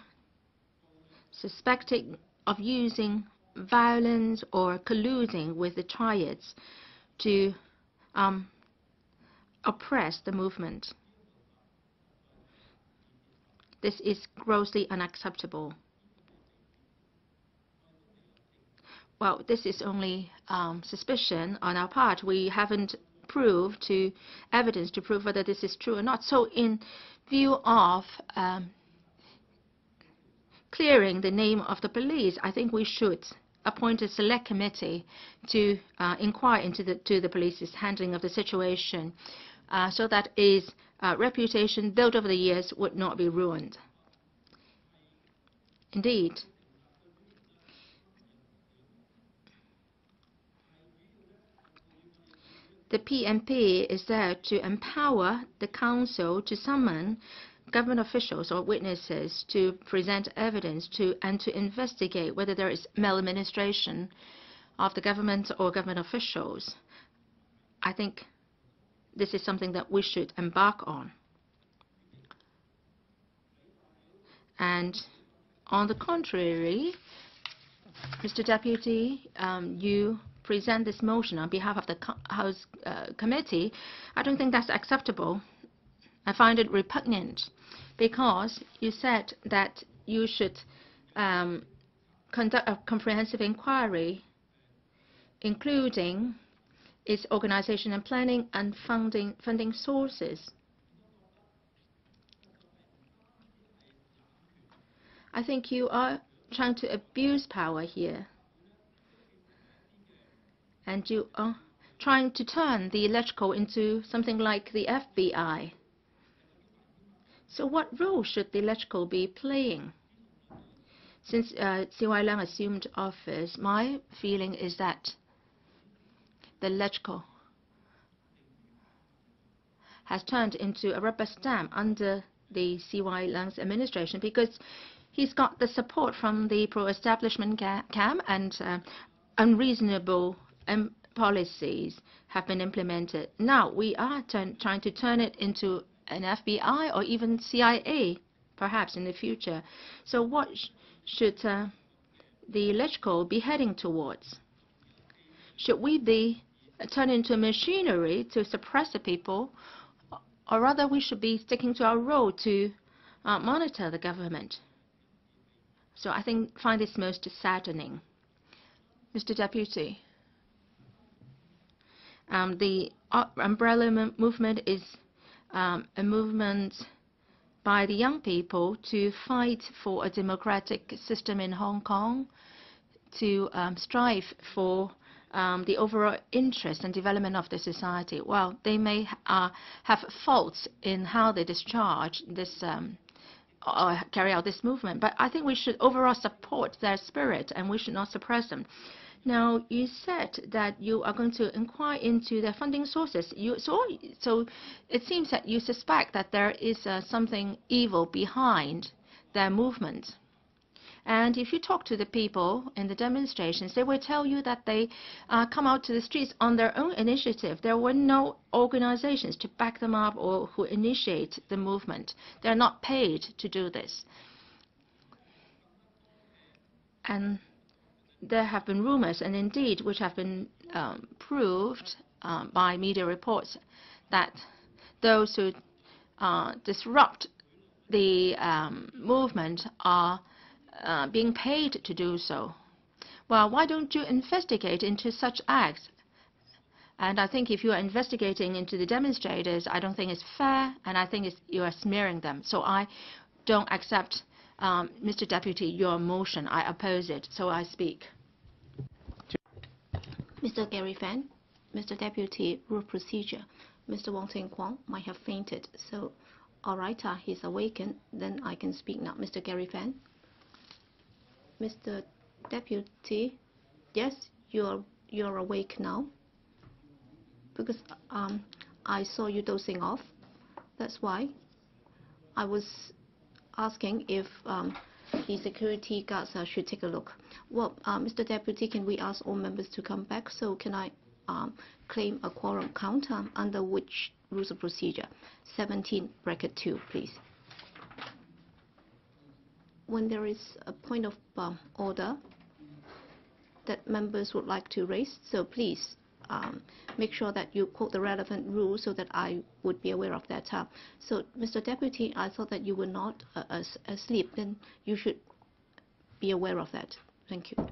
suspected of using violence or colluding with the triads to um, oppress the movement. This is grossly unacceptable. Well, this is only um, suspicion on our part. We haven't proved to evidence to prove whether this is true or not. So in view of um, clearing the name of the police, I think we should appoint a select committee to uh, inquire into the, to the police's handling of the situation, uh, so that its uh, reputation built over the years would not be ruined. Indeed, the P M P is there to empower the council to summon government officials or witnesses to present evidence to and to investigate whether there is maladministration of the government or government officials. I think this is something that we should embark on. And on the contrary, Mister Deputy, um, you present this motion on behalf of the co House uh, Committee. I don't think that's acceptable. I find it repugnant, because you said that you should um, conduct a comprehensive inquiry, including its organization and planning and funding, funding sources. I think you are trying to abuse power here, and you are trying to turn the LegCo into something like the F B I. So what role should the LegCo be playing? Since uh, C Y Leung assumed office, my feeling is that the LegCo has turned into a rubber stamp under the C Y Leung's administration, because he's got the support from the pro-establishment camp, and uh, unreasonable um, policies have been implemented. Now we are trying to turn it into an F B I or even C I A, perhaps, in the future. So what sh should uh, the LegCo be heading towards? Should we be uh, turned into machinery to suppress the people, or rather we should be sticking to our role to uh, monitor the government? So I think find this most saddening. Mister Deputy, um, the uh, Umbrella mo Movement is Um, a movement by the young people to fight for a democratic system in Hong Kong, to um, strive for um, the overall interest and development of the society. Well, they may uh, have faults in how they discharge this um, or carry out this movement, but I think we should overall support their spirit, and we should not suppress them. Now, you said that you are going to inquire into their funding sources. You, so, so it seems that you suspect that there is uh, something evil behind their movement. And if you talk to the people in the demonstrations, they will tell you that they uh, come out to the streets on their own initiative. There were no organizations to back them up or who initiate the movement. They're not paid to do this. And there have been rumors, and indeed which have been um, proved um, by media reports, that those who uh, disrupt the um, movement are uh, being paid to do so. Well, why don't you investigate into such acts? And I think if you are investigating into the demonstrators, I don't think it's fair, and I think it's, you are smearing them. So I don't accept, Um, Mister Deputy, your motion. I oppose it, so I speak. Mister Gary Fan, Mister Deputy, rule procedure. Mister Wong Seng Kwong might have fainted, so all right, uh, he's awakened, then I can speak now. Mister Gary Fan. Mister Deputy, yes, you're you're awake now, because um I saw you dozing off. That's why I was asking if um the security guards uh, should take a look. Well, uh, Mister Deputy, can we ask all members to come back? So can I um, claim a quorum count um, under which rules of procedure? seventeen bracket two, please. When there is a point of um, order that members would like to raise, so please um, make sure that you quote the relevant rule so that I would be aware of that. Uh, so, Mister Deputy, I thought that you were not uh, asleep, then you should be aware of that. Thank you.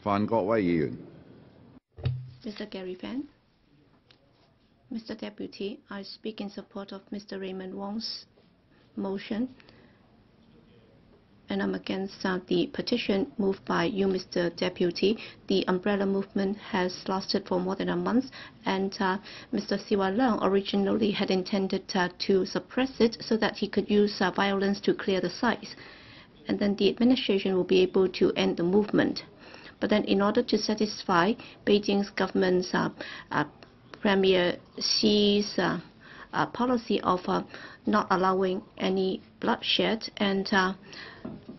范國威議員。Mister Gary Fan. Mister Deputy, I speak in support of Mister Raymond Wong's motion, and I'm against uh, the petition moved by you, Mister Deputy. The Umbrella Movement has lasted for more than a month, and uh, Mister C Y Leung originally had intended uh, to suppress it so that he could use uh, violence to clear the sites, and then the administration will be able to end the movement. But then, in order to satisfy Beijing's government's uh, uh, Premier Xi's uh, uh, policy of uh, not allowing any bloodshed, and uh,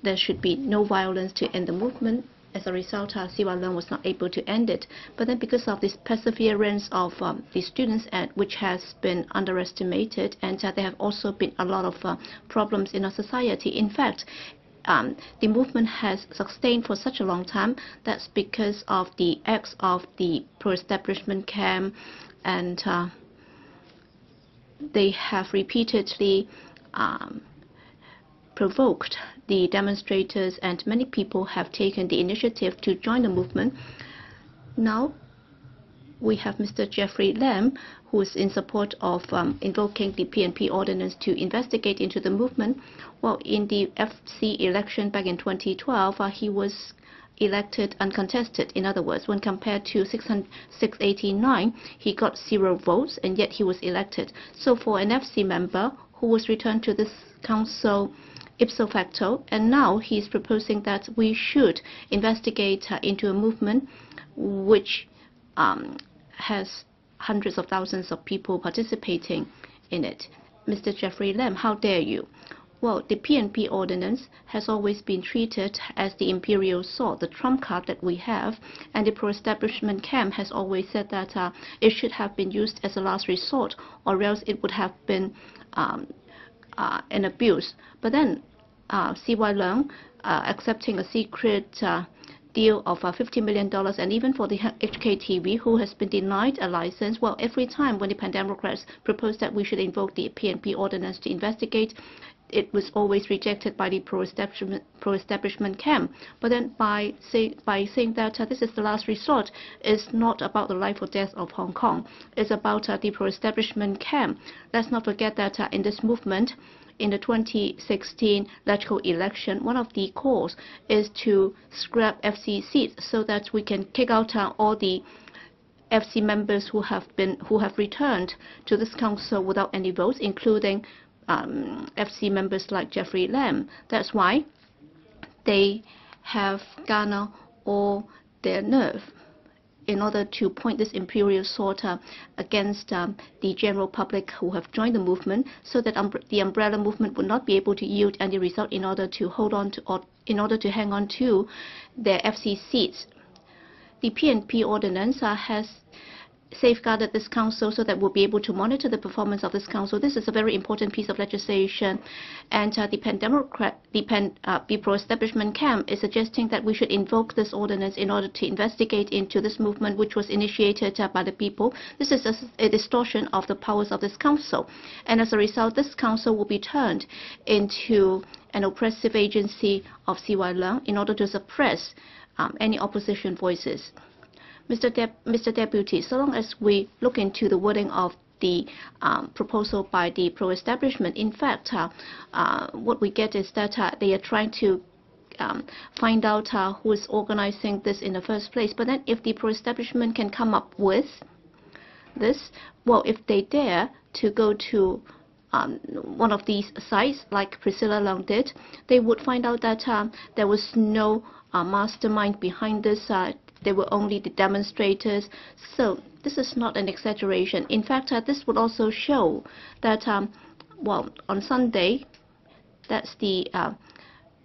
there should be no violence to end the movement. As a result, uh, C Y Leung was not able to end it. But then, because of this perseverance of um, the students, and which has been underestimated, and uh, there have also been a lot of uh, problems in our society. In fact, Um, the movement has sustained for such a long time. That's because of the acts of the pro-establishment camp, and uh, they have repeatedly um, provoked the demonstrators, and many people have taken the initiative to join the movement. Now we have Mister Jeffrey Lam, who is in support of um, invoking the P N P ordinance to investigate into the movement. Well, in the F C election back in twenty twelve, uh, he was elected uncontested. In other words, when compared to six eighty-nine, he got zero votes, and yet he was elected. So for an F C member who was returned to this council ipso facto, and now he's proposing that we should investigate uh, into a movement which um, has hundreds of thousands of people participating in it. Mister Jeffrey Lam, how dare you? Well, the P N P ordinance has always been treated as the imperial sword, the trump card that we have, and the pro-establishment camp has always said that uh, it should have been used as a last resort, or else it would have been um, uh, an abuse. But then uh, C Y Leung, uh, accepting a secret uh, deal of uh, fifty million dollars, and even for the H K T V, who has been denied a license. Well, every time when the Pan-Democrats proposed that we should invoke the P N P ordinance to investigate, it was always rejected by the pro-establishment pro-establishment camp. But then by, say, by saying that uh, this is the last resort, it's not about the life or death of Hong Kong. It's about uh, the pro-establishment camp. Let's not forget that uh, in this movement, in the twenty sixteen LegCo election, one of the calls is to scrap F C seats so that we can kick out uh, all the F C members who have been who have returned to this council without any votes, including um, F C members like Jeffrey Lam. That's why they have garnered all their nerve in order to point this imperial sword uh, against um, the general public who have joined the movement, so that um, the Umbrella Movement would not be able to yield any result in order to hold on to, or in order to hang on to their F C seats. The P N P ordinance uh, has safeguarded this council so that we'll be able to monitor the performance of this council. This is a very important piece of legislation, and uh, the pan-democrat, the, pan, uh, the pro-establishment camp is suggesting that we should invoke this ordinance in order to investigate into this movement, which was initiated uh, by the people. This is a, a distortion of the powers of this council, and as a result, this council will be turned into an oppressive agency of C Y Leung in order to suppress um, any opposition voices. Mister De Mister Deputy, so long as we look into the wording of the um, proposal by the pro-establishment, in fact, uh, uh, what we get is that uh, they are trying to um, find out uh, who is organizing this in the first place. But then if the pro-establishment can come up with this, well, if they dare to go to Um, one of these sites, like Priscilla Leung did, they would find out that um, there was no uh, mastermind behind this. Uh, they were only the demonstrators. So this is not an exaggeration. In fact, uh, this would also show that, um, well, on Sunday, that's the uh,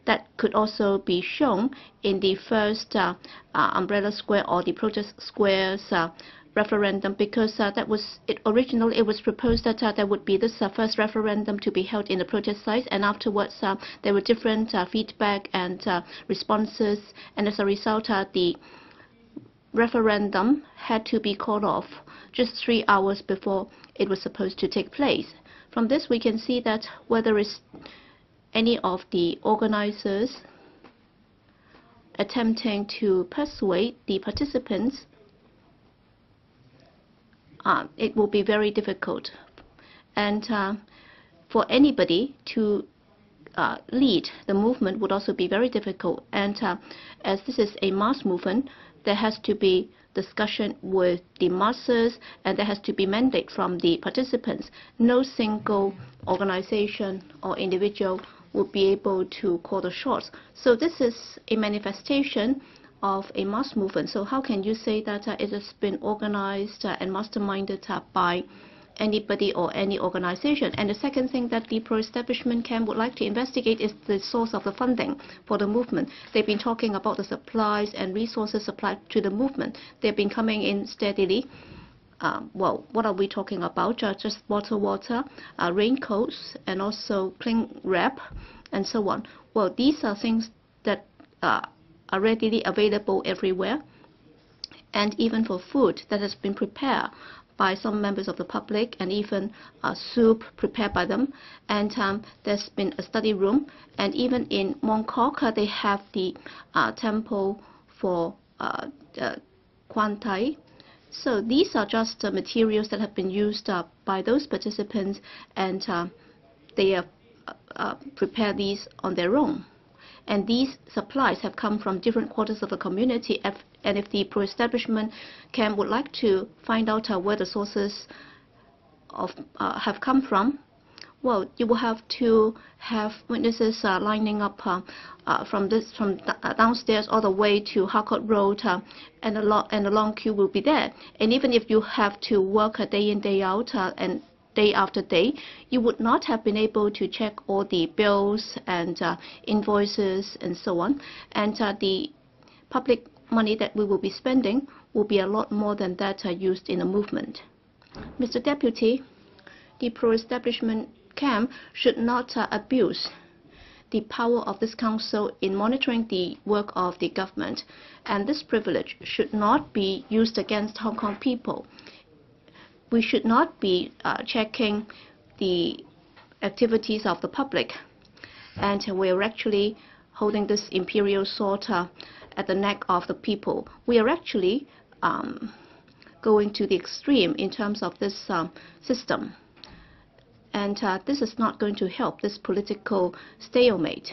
that could also be shown in the first uh, uh, Umbrella Square or the protest squares Uh, referendum, because uh, that was it originally. It was proposed that uh, there would be this uh, first referendum to be held in the protest sites, and afterwards uh, there were different uh, feedback and uh, responses, and as a result, uh, the referendum had to be called off just three hours before it was supposed to take place. From this, we can see that whether it's any of the organizers attempting to persuade the participants, uh, it will be very difficult. And uh, for anybody to uh, lead the movement would also be very difficult. And uh, as this is a mass movement, there has to be discussion with the masses, and there has to be mandate from the participants. No single organization or individual would be able to call the shots. So this is a manifestation of a mass movement. So how can you say that uh, it has been organized uh, and masterminded uh, by anybody or any organization? And the second thing that the pro-establishment camp would like to investigate is the source of the funding for the movement. They've been talking about the supplies and resources supplied to the movement. They've been coming in steadily. Um, well, what are we talking about? Uh, just water, water, uh, raincoats, and also cling wrap, and so on. Well, these are things that uh, are readily available everywhere, and even for food that has been prepared by some members of the public, and even uh, soup prepared by them. And um, there's been a study room, and even in Mong Kok, uh, they have the uh, temple for uh, uh, Quan Tai. So these are just the uh, materials that have been used uh, by those participants, and uh, they have uh, uh, prepared these on their own. And these supplies have come from different quarters of the community. And if the pro-establishment camp would like to find out uh, where the sources of uh, have come from, well, you will have to have witnesses uh, lining up uh, uh, from this from th uh, downstairs all the way to Harcourt Road, uh, and a lot and a long queue will be there. And even if you have to work a day in day out uh, and day after day, you would not have been able to check all the bills and uh, invoices and so on. And uh, the public money that we will be spending will be a lot more than that uh, used in the movement. Mister Deputy, the pro-establishment camp should not uh, abuse the power of this council in monitoring the work of the government, and this privilege should not be used against Hong Kong people. We should not be uh, checking the activities of the public, and we're actually holding this imperial sword uh, at the neck of the people. We are actually um, going to the extreme in terms of this um, system, and uh, this is not going to help this political stalemate.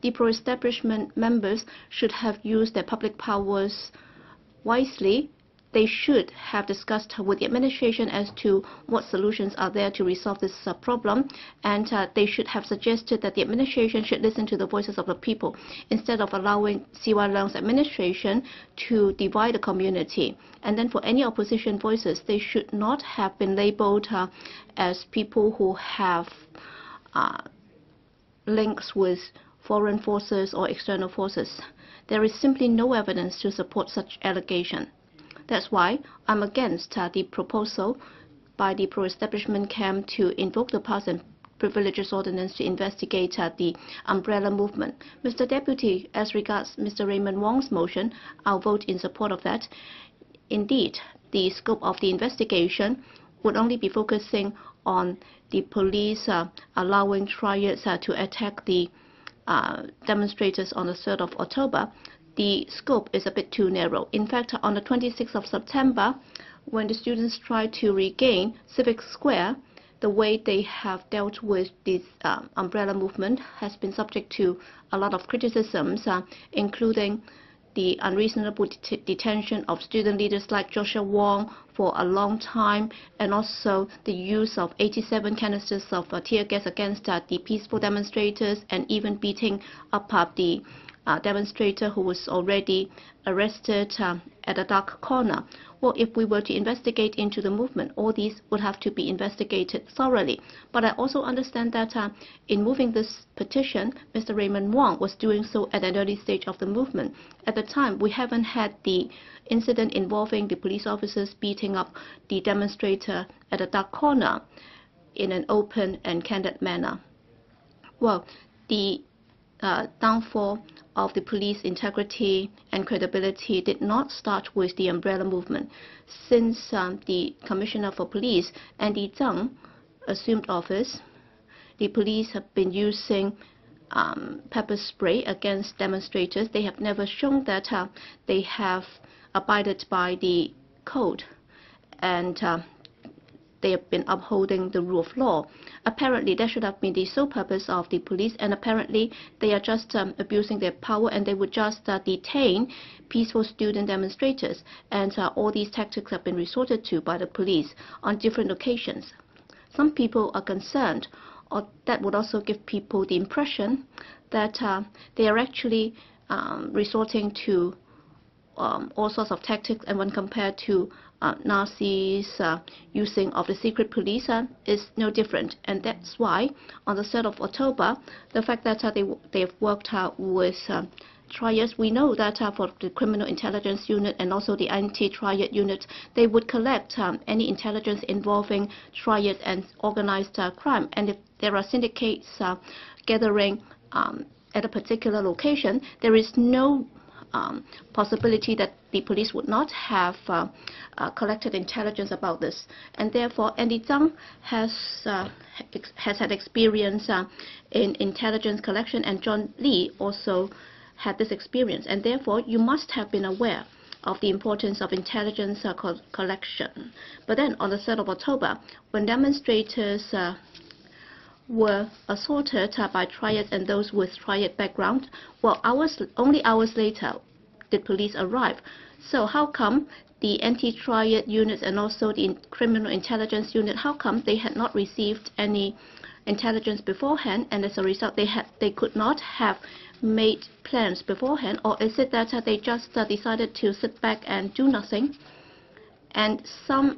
The pro-establishment members should have used their public powers wisely. They should have discussed with the administration as to what solutions are there to resolve this uh, problem, and uh, they should have suggested that the administration should listen to the voices of the people instead of allowing C Y Leung's administration to divide the community. And then for any opposition voices, they should not have been labeled uh, as people who have uh, links with foreign forces or external forces. There is simply no evidence to support such allegation. That's why I'm against uh, the proposal by the pro-establishment camp to invoke the Powers and Privileges Ordinance to investigate uh, the Umbrella Movement. Mister Deputy, as regards Mister Raymond Wong's motion, I'll vote in support of that. Indeed, the scope of the investigation would only be focusing on the police uh, allowing triads uh, to attack the uh, demonstrators on the third of October. The scope is a bit too narrow. In fact, on the twenty-sixth of September, when the students tried to regain Civic Square, the way they have dealt with this um, umbrella movement has been subject to a lot of criticisms, uh, including the unreasonable det detention of student leaders like Joshua Wong for a long time, and also the use of eighty-seven canisters of uh, tear gas against uh, the peaceful demonstrators, and even beating up uh, the Uh, demonstrator who was already arrested um, at a dark corner. Well, if we were to investigate into the movement, all these would have to be investigated thoroughly. But I also understand that uh, in moving this petition, Mister Raymond Wong was doing so at an early stage of the movement. At the time, we haven't had the incident involving the police officers beating up the demonstrator at a dark corner in an open and candid manner. Well, the Uh, downfall of the police integrity and credibility did not start with the umbrella movement. Since um, the Commissioner for Police, Andy Tsang, assumed office, the police have been using um, pepper spray against demonstrators, they have never shown that uh, they have abided by the code and uh, they have been upholding the rule of law. Apparently, that should have been the sole purpose of the police, and apparently they are just um, abusing their power, and they would just uh, detain peaceful student demonstrators. And uh, all these tactics have been resorted to by the police on different occasions. Some people are concerned, or that would also give people the impression that uh, they are actually um, resorting to Um, all sorts of tactics, and when compared to uh, Nazis' uh, using of the secret police uh, is no different. And that's why on the third of October, the fact that uh, they they've worked out with um, triads, we know that uh, for the criminal intelligence unit and also the anti-triad unit, they would collect um, any intelligence involving triads and organized uh, crime. And if there are syndicates uh, gathering um, at a particular location, there is no Um, possibility that the police would not have uh, uh, collected intelligence about this, and therefore Andy Tsang has uh, has had experience uh, in intelligence collection, and John Lee also had this experience, and therefore you must have been aware of the importance of intelligence uh, co collection. But then on the third of October, when demonstrators uh, were assaulted uh, by triads and those with triad background, well, hours, only hours later did police arrive. So how come the anti-triad units and also the criminal intelligence unit, how come they had not received any intelligence beforehand, and as a result they had they could not have made plans beforehand? Or is it that uh, they just uh, decided to sit back and do nothing? And some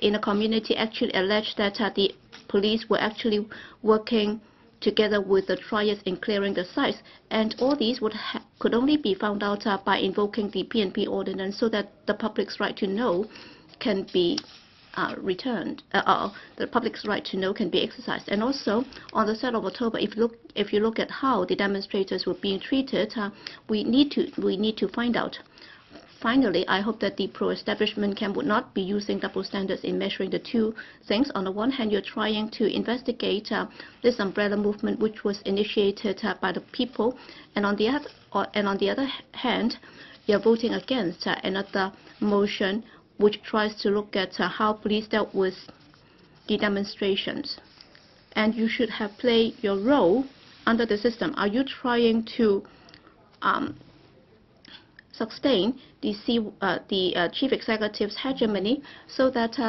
in the community actually alleged that uh, the police were actually working together with the triads in clearing the sites, and all these would ha could only be found out uh, by invoking the P N P ordinance, so that the public's right to know can be uh, returned. Uh, uh, the public's right to know can be exercised. And also on the third of October, if look if you look at how the demonstrators were being treated, uh, we need to we need to find out. Finally, I hope that the pro-establishment camp would not be using double standards in measuring the two things. On the one hand, you're trying to investigate uh, this umbrella movement, which was initiated uh, by the people, and on the other, or, and on the other hand, you're voting against uh, another motion which tries to look at uh, how police dealt with the demonstrations. And you should have played your role under the system. Are you trying to um, sustain the, C, uh, the uh, chief executive's hegemony, so that uh,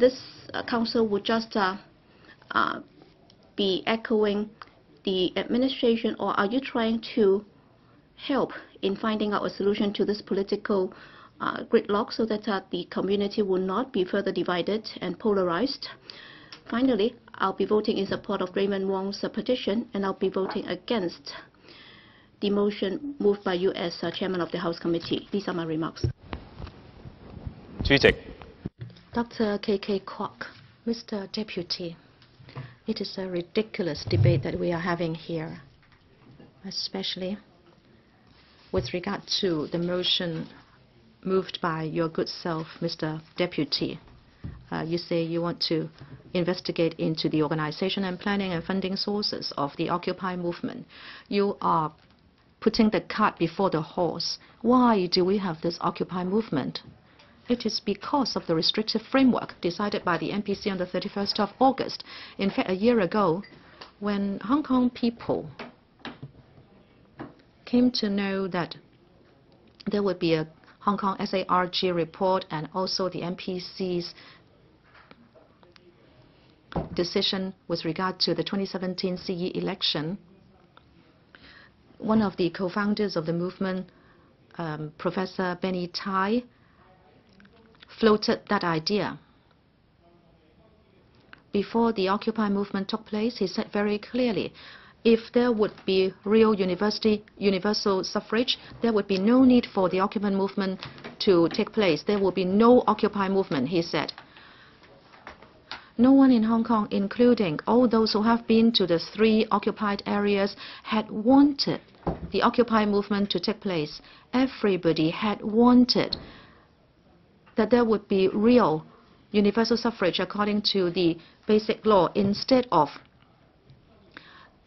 this uh, council would just uh, uh, be echoing the administration? Or are you trying to help in finding out a solution to this political uh, gridlock, so that uh, the community will not be further divided and polarized? Finally, I'll be voting in support of Raymond Wong's uh, petition, and I'll be voting against the motion moved by you as uh, Chairman of the House Committee. These are my remarks. Doctor K K Kwok, Mister Deputy, it is a ridiculous debate that we are having here, especially with regard to the motion moved by your good self, Mister Deputy. Uh, you say you want to investigate into the organization and planning and funding sources of the Occupy movement. You are putting the cart before the horse. Why do we have this Occupy movement? It is because of the restrictive framework decided by the N P C on the thirty-first of August. In fact, a year ago, when Hong Kong people came to know that there would be a Hong Kong SARG report and also the N P C's decision with regard to the twenty seventeen C E election, one of the co-founders of the movement, um, Professor Benny Tai, floated that idea. Before the Occupy movement took place, he said very clearly, if there would be real university universal suffrage, there would be no need for the Occupy movement to take place. There will be no Occupy movement, he said. No one in Hong Kong, including all those who have been to the three occupied areas, had wanted the Occupy movement to take place. Everybody had wanted that there would be real universal suffrage according to the Basic Law, instead of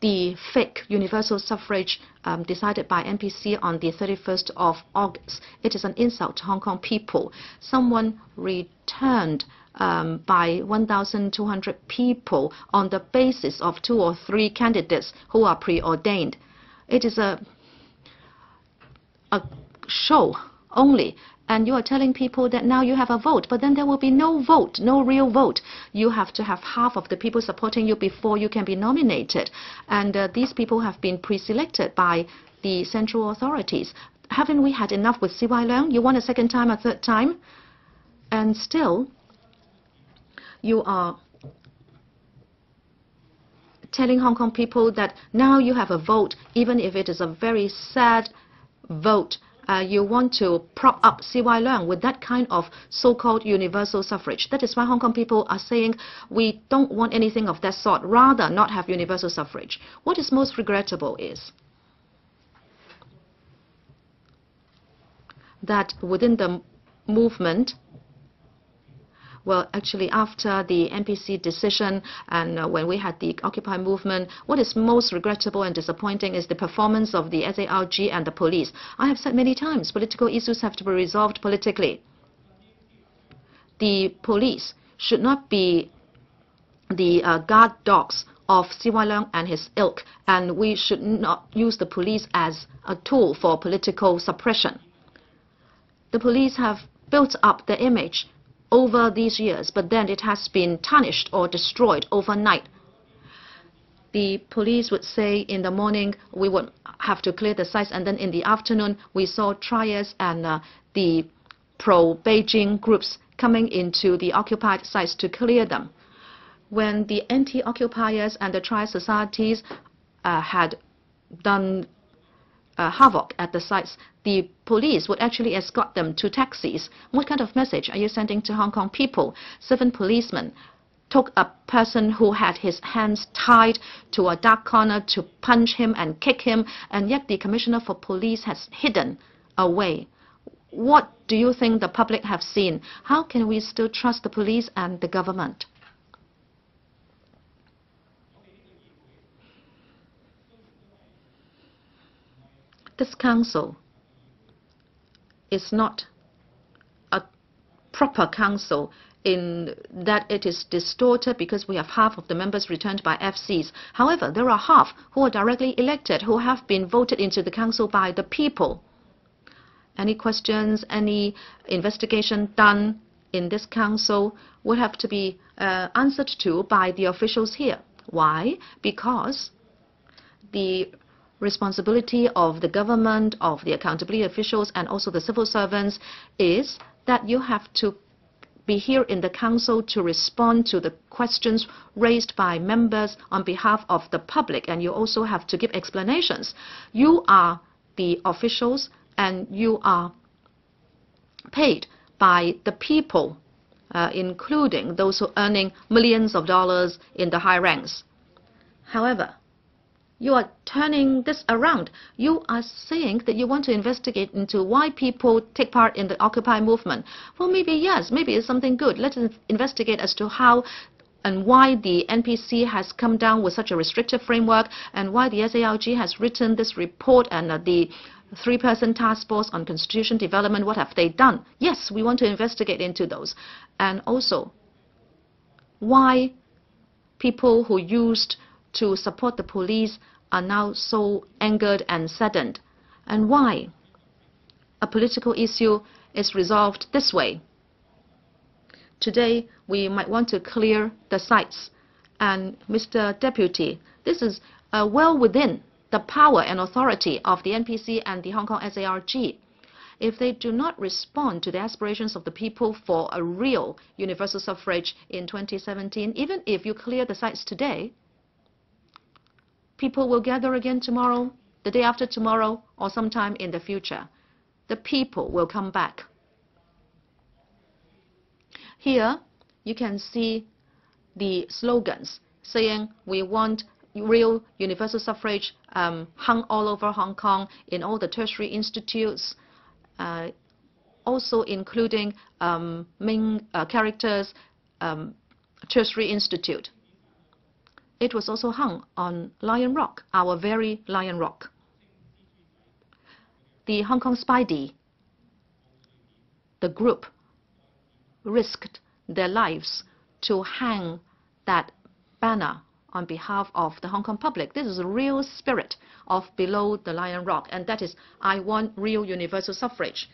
the fake universal suffrage um, decided by N P C on the thirty-first of August. It is an insult to Hong Kong people. Someone returned um, by one thousand two hundred people on the basis of two or three candidates who are preordained. It is a, a show only. And you are telling people that now you have a vote, but then there will be no vote, no real vote. You have to have half of the people supporting you before you can be nominated. And uh, these people have been pre-selected by the central authorities. Haven't we had enough with C Y Leung? You won a second time, a third time, and still you are telling Hong Kong people that now you have a vote, even if it is a very sad vote. Uh, you want to prop up C Y Leung with that kind of so-called universal suffrage. That is why Hong Kong people are saying we don't want anything of that sort, rather not have universal suffrage. What is most regrettable is that within the movement, well, actually, after the N P C decision and uh, when we had the Occupy movement, what is most regrettable and disappointing is the performance of the SARG and the police. I have said many times, political issues have to be resolved politically. The police should not be the uh, guard dogs of C Y Leung and his ilk, and we should not use the police as a tool for political suppression. The police have built up their image over these years, but then it has been tarnished or destroyed overnight. The police would say in the morning we would have to clear the sites, and then in the afternoon we saw triads and uh, the pro-Beijing groups coming into the occupied sites to clear them. When the anti-occupiers and the triad societies uh, had done Uh, havoc at the sites, the police would actually escort them to taxis. What kind of message are you sending to Hong Kong people? Seven policemen took a person who had his hands tied to a dark corner to punch him and kick him, and yet the Commissioner for Police has hidden away. What do you think the public have seen? How can we still trust the police and the government? This council is not a proper council in that it is distorted because we have half of the members returned by F Cs. However, there are half who are directly elected, who have been voted into the council by the people. Any questions, any investigation done in this council would have to be uh, answered to by the officials here. Why? Because the responsibility of the government, of the accountability officials, and also the civil servants is that you have to be here in the council to respond to the questions raised by members on behalf of the public, and you also have to give explanations. You are the officials and you are paid by the people, uh, including those who are earning millions of dollars in the high ranks. However, you are turning this around. You are saying that you want to investigate into why people take part in the Occupy movement. Well, maybe yes, maybe it's something good. Let's investigate as to how and why the N P C has come down with such a restrictive framework, and why the SARG has written this report, and uh, the three-person task force on constitution development. What have they done? Yes, we want to investigate into those. And also, why people who used to support the police are now so angered and saddened, and why a political issue is resolved this way. Today we might want to clear the sites, and Mister Deputy, this is uh, well within the power and authority of the N P C and the Hong Kong SARG. If they do not respond to the aspirations of the people for a real universal suffrage in twenty seventeen, even if you clear the sites today, people will gather again tomorrow, the day after tomorrow, or sometime in the future. The people will come back. Here, you can see the slogans saying we want real universal suffrage um, hung all over Hong Kong in all the tertiary institutes, uh, also including um, Ming uh, characters, um, tertiary institute. It was also hung on Lion Rock, our very Lion Rock. The Hong Kong Spidey, the group, risked their lives to hang that banner on behalf of the Hong Kong public. This is the real spirit of Below the Lion Rock, and that is, I want real universal suffrage.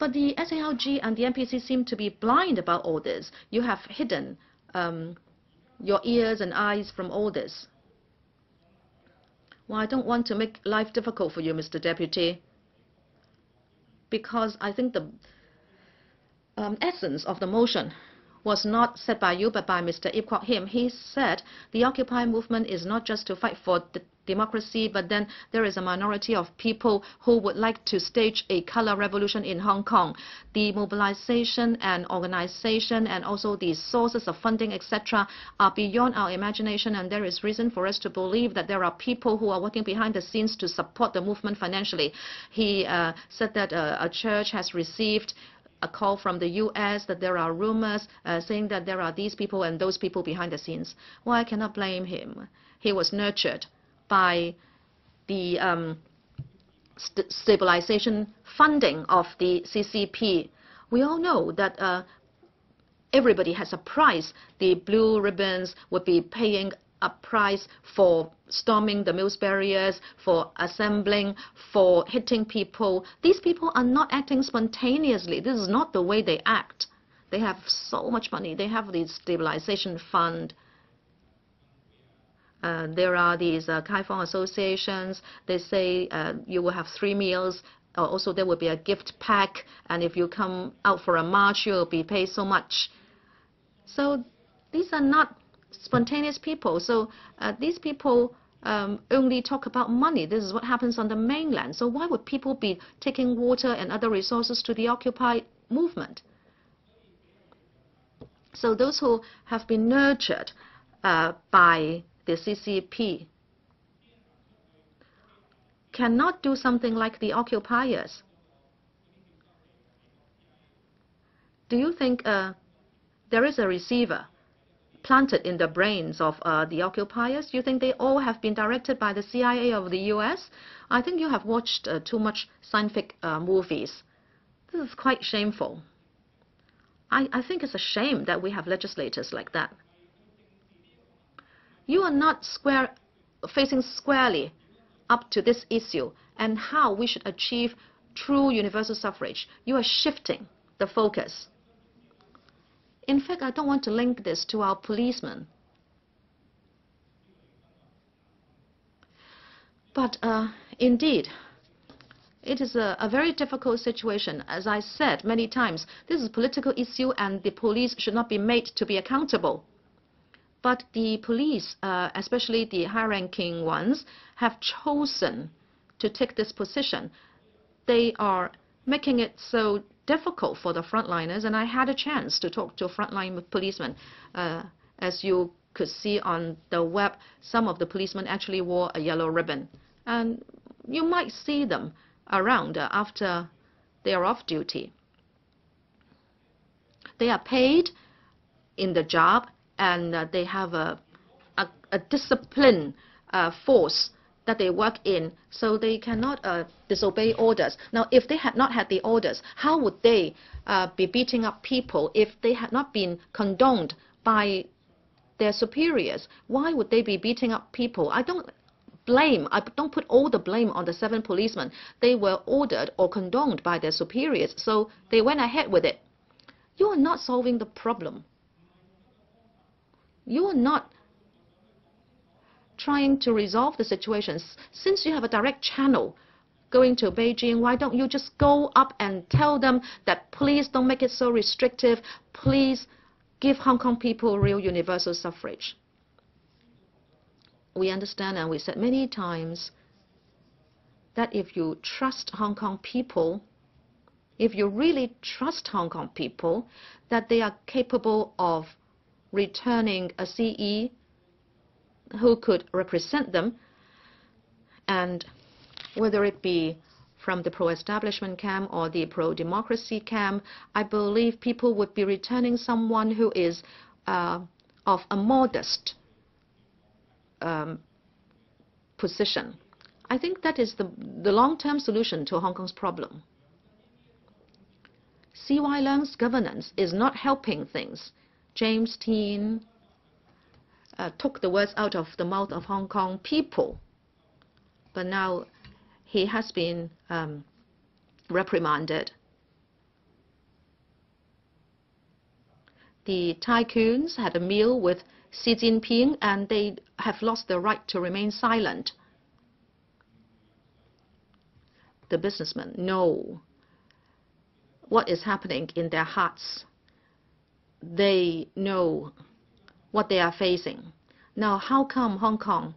But the SARG and the N P C seem to be blind about all this. You have hidden um, your ears and eyes from all this. Well, I don't want to make life difficult for you, Mister Deputy, because I think the um, essence of the motion was not said by you, but by Mister Ip Kwok Him. He said the Occupy movement is not just to fight for the democracy, but then there is a minority of people who would like to stage a color revolution in Hong Kong. The mobilization and organization and also the sources of funding, et cetera, are beyond our imagination, and there is reason for us to believe that there are people who are working behind the scenes to support the movement financially. He uh, said that uh, a church has received a call from the U S, that there are rumors uh, saying that there are these people and those people behind the scenes. Well, I cannot blame him. He was nurtured by the um, st stabilization funding of the C C P. We all know that uh, everybody has a price. The blue ribbons would be paying a price for storming the Mills barriers, for assembling, for hitting people. These people are not acting spontaneously. This is not the way they act. They have so much money. They have the stabilization fund. Uh, there are these uh, Kai Fong associations. They say uh, you will have three meals. Uh, also, there will be a gift pack. And if you come out for a march, you will be paid so much. So these are not spontaneous people. So uh, these people um, only talk about money. This is what happens on the mainland. So why would people be taking water and other resources to the Occupy movement? So those who have been nurtured uh, by the C C P cannot do something like the occupiers. Do you think uh, there is a receiver planted in the brains of uh, the occupiers? You think they all have been directed by the C I A of the U S? I think you have watched uh, too much science fiction uh, movies. This is quite shameful. I, I think it's a shame that we have legislators like that. You are not square, facing squarely up to this issue and how we should achieve true universal suffrage. You are shifting the focus. In fact, I don't want to link this to our policemen. But uh, indeed, it is a, a very difficult situation. As I said many times, this is a political issue and the police should not be made to be accountable. But the police, uh, especially the high-ranking ones, have chosen to take this position. They are making it so difficult for the frontliners, and I had a chance to talk to a frontline policeman. Uh, as you could see on the web, some of the policemen actually wore a yellow ribbon, and you might see them around uh, after they are off duty. They are paid in the job, and uh, they have a, a, a discipline uh, force that they work in, so they cannot uh, disobey orders. Now, if they had not had the orders, how would they uh, be beating up people if they had not been condoned by their superiors? Why would they be beating up people? I don't blame, I don't put all the blame on the seven policemen. They were ordered or condoned by their superiors, so they went ahead with it. You are not solving the problem. You are not trying to resolve the situations. Since you have a direct channel going to Beijing, why don't you just go up and tell them that please don't make it so restrictive, please give Hong Kong people real universal suffrage? We understand, and we said many times, that if you trust Hong Kong people, if you really trust Hong Kong people, that they are capable of returning a C E who could represent them, and whether it be from the pro-establishment camp or the pro-democracy camp, I believe people would be returning someone who is uh, of a modest um, position. I think that is the, the long-term solution to Hong Kong's problem. C Y Leung's governance is not helping things. James Tien uh, took the words out of the mouth of Hong Kong people, but now he has been um, reprimanded. The tycoons had a meal with Xi Jinping, and they have lost their right to remain silent. The businessmen know what is happening in their hearts. They know what they are facing. Now, how come Hong Kong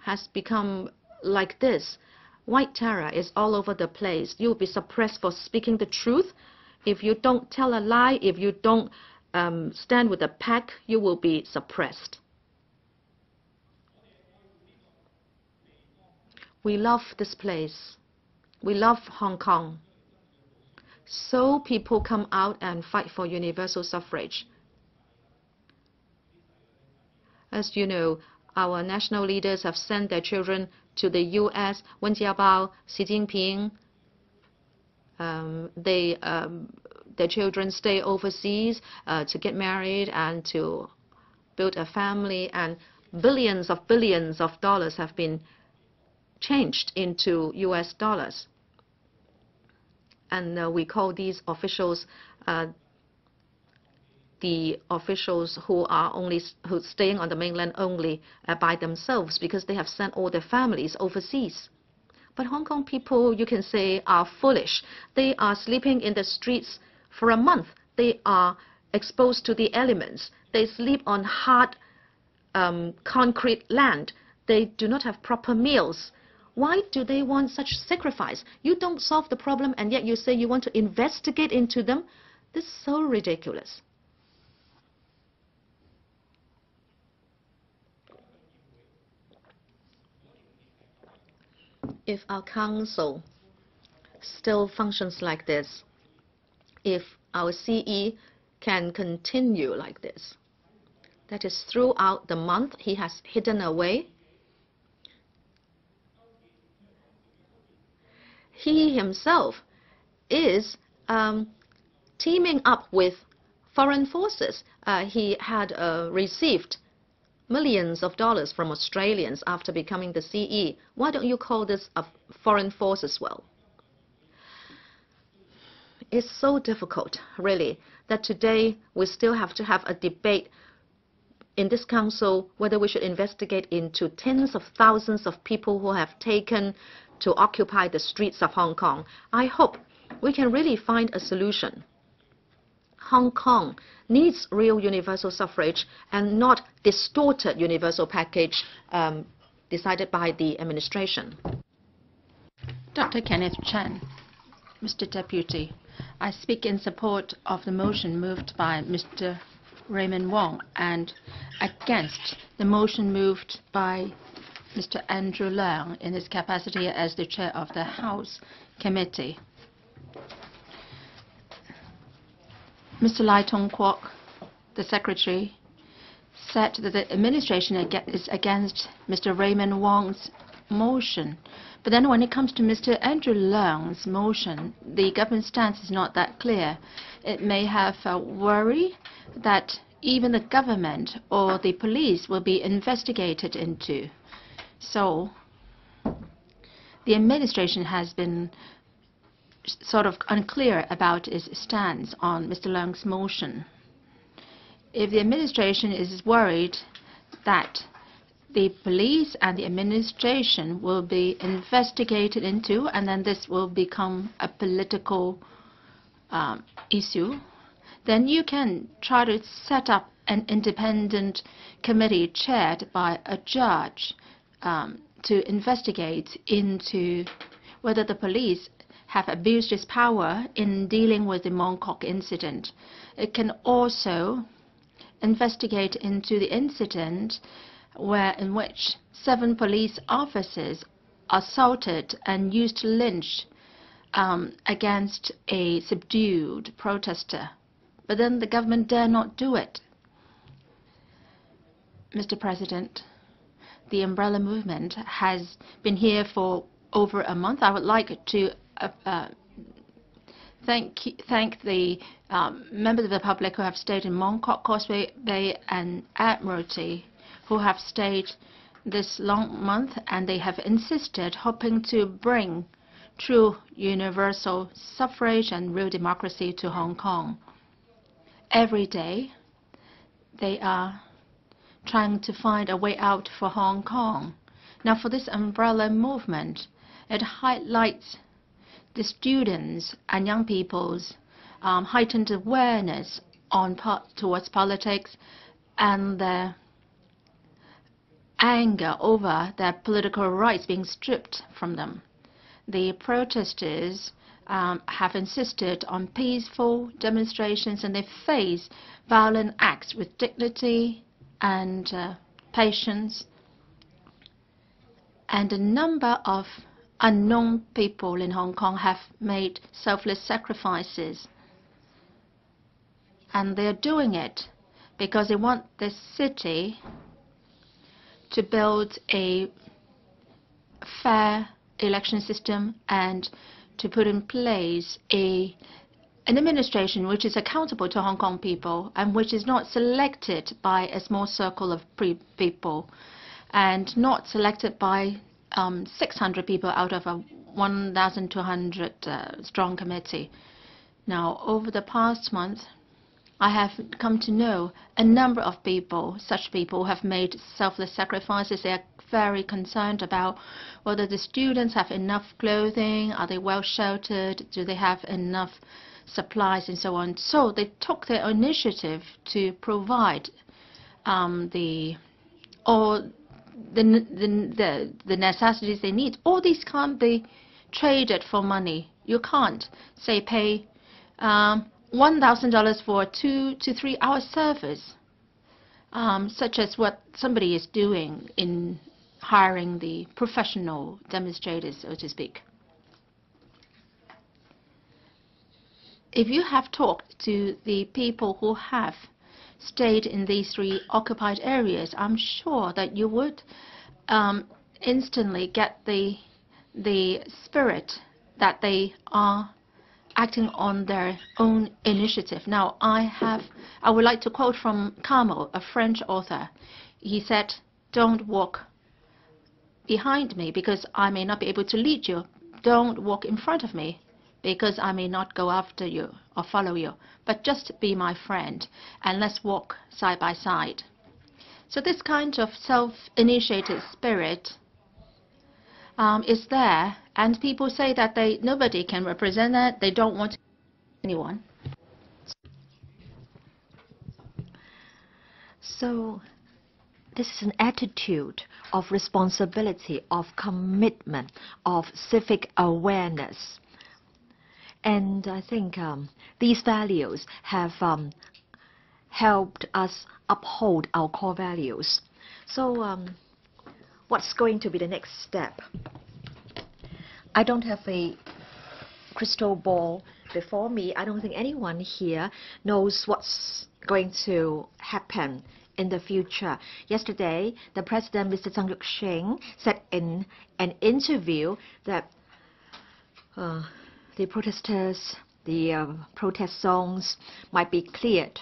has become like this? White terror is all over the place. You'll be suppressed for speaking the truth. If you don't tell a lie, if you don't um, stand with the pack, you will be suppressed. We love this place. We love Hong Kong. So people come out and fight for universal suffrage. As you know, our national leaders have sent their children to the U S Wen Jiabao, Xi Jinping. Um, they, um, their children stay overseas uh, to get married and to build a family, and billions of billions of dollars have been changed into U S dollars. And uh, we call these officials uh, the officials who are only who staying on the mainland only uh, by themselves, because they have sent all their families overseas. But Hong Kong people, you can say, are foolish. They are sleeping in the streets for a month. They are exposed to the elements. They sleep on hard um, concrete land. They do not have proper meals. Why do they want such sacrifice? You don't solve the problem, and yet you say you want to investigate into them. This is so ridiculous. If our council still functions like this, if our C E can continue like this, that is throughout the month he has hidden away, he himself is um, teaming up with foreign forces. Uh, he had uh, received millions of dollars from Australians after becoming the C E. Why don't you call this a foreign force as well? It's so difficult, really, that today we still have to have a debate in this council whether we should investigate into tens of thousands of people who have taken to occupy the streets of Hong Kong. I hope we can really find a solution. Hong Kong needs real universal suffrage and not distorted universal package um, decided by the administration. Doctor Kenneth Chan. Mister Deputy, I speak in support of the motion moved by Mister Raymond Wong and against the motion moved by Mister Andrew Leung in his capacity as the chair of the House Committee. Mister Lai Tong-kwok, the Secretary, said that the administration is against Mister Raymond Wong's motion. But then when it comes to Mister Andrew Leung's motion, the government's stance is not that clear. It may have a worry that even the government or the police will be investigated into. So the administration has been sort of unclear about its stance on Mister Leung's motion. If the administration is worried that the police and the administration will be investigated into, and then this will become a political um, issue, then you can try to set up an independent committee chaired by a judge Um, to investigate into whether the police have abused its power in dealing with the Mong Kok incident. It can also investigate into the incident where in which seven police officers assaulted and used lynch um, against a subdued protester. But then the government dare not do it. Mister President, the Umbrella Movement has been here for over a month. I would like to uh, uh, thank thank the um, members of the public who have stayed in Mong Kok, Causeway Bay, and Admiralty, who have stayed this long month, and they have insisted, hoping to bring true universal suffrage and real democracy to Hong Kong. Every day, they are trying to find a way out for Hong Kong. Now, for this Umbrella Movement, it highlights the students' and young people's um, heightened awareness on part towards politics and their anger over their political rights being stripped from them. The protesters um, have insisted on peaceful demonstrations, and they face violent acts with dignity and uh, patience. And a number of unknown people in Hong Kong have made selfless sacrifices, and they're doing it because they want this city to build a fair election system and to put in place a an administration which is accountable to Hong Kong people and which is not selected by a small circle of pre people and not selected by um, six hundred people out of a one thousand two hundred uh, strong committee. Now, over the past month, I have come to know a number of people, such people have made selfless sacrifices. They are very concerned about whether the students have enough clothing, are they well sheltered, do they have enough supplies, and so on. So they took their initiative to provide um, the all the, the, the, the necessities they need. All these can't be traded for money. You can't, say, pay Um, one thousand dollars for a two to three hour service, um, such as what somebody is doing in hiring the professional demonstrators, so to speak. If you have talked to the people who have stayed in these three occupied areas, I'm sure that you would um, instantly get the, the spirit that they are acting on their own initiative. Now, I have, I would like to quote from Camus, a French author. He said, "Don't walk behind me because I may not be able to lead you. Don't walk in front of me because I may not go after you or follow you. But just be my friend and let's walk side by side." So this kind of self-initiated spirit Um, is there, and people say that they nobody can represent that, they don't want anyone. So this is an attitude of responsibility, of commitment, of civic awareness, and I think um, these values have um, helped us uphold our core values. So um, what's going to be the next step? I don't have a crystal ball before me. I don't think anyone here knows what's going to happen in the future. Yesterday, the President, Mister Zhang Yueqing, said in an interview that uh, the protesters, the uh, protest zones might be cleared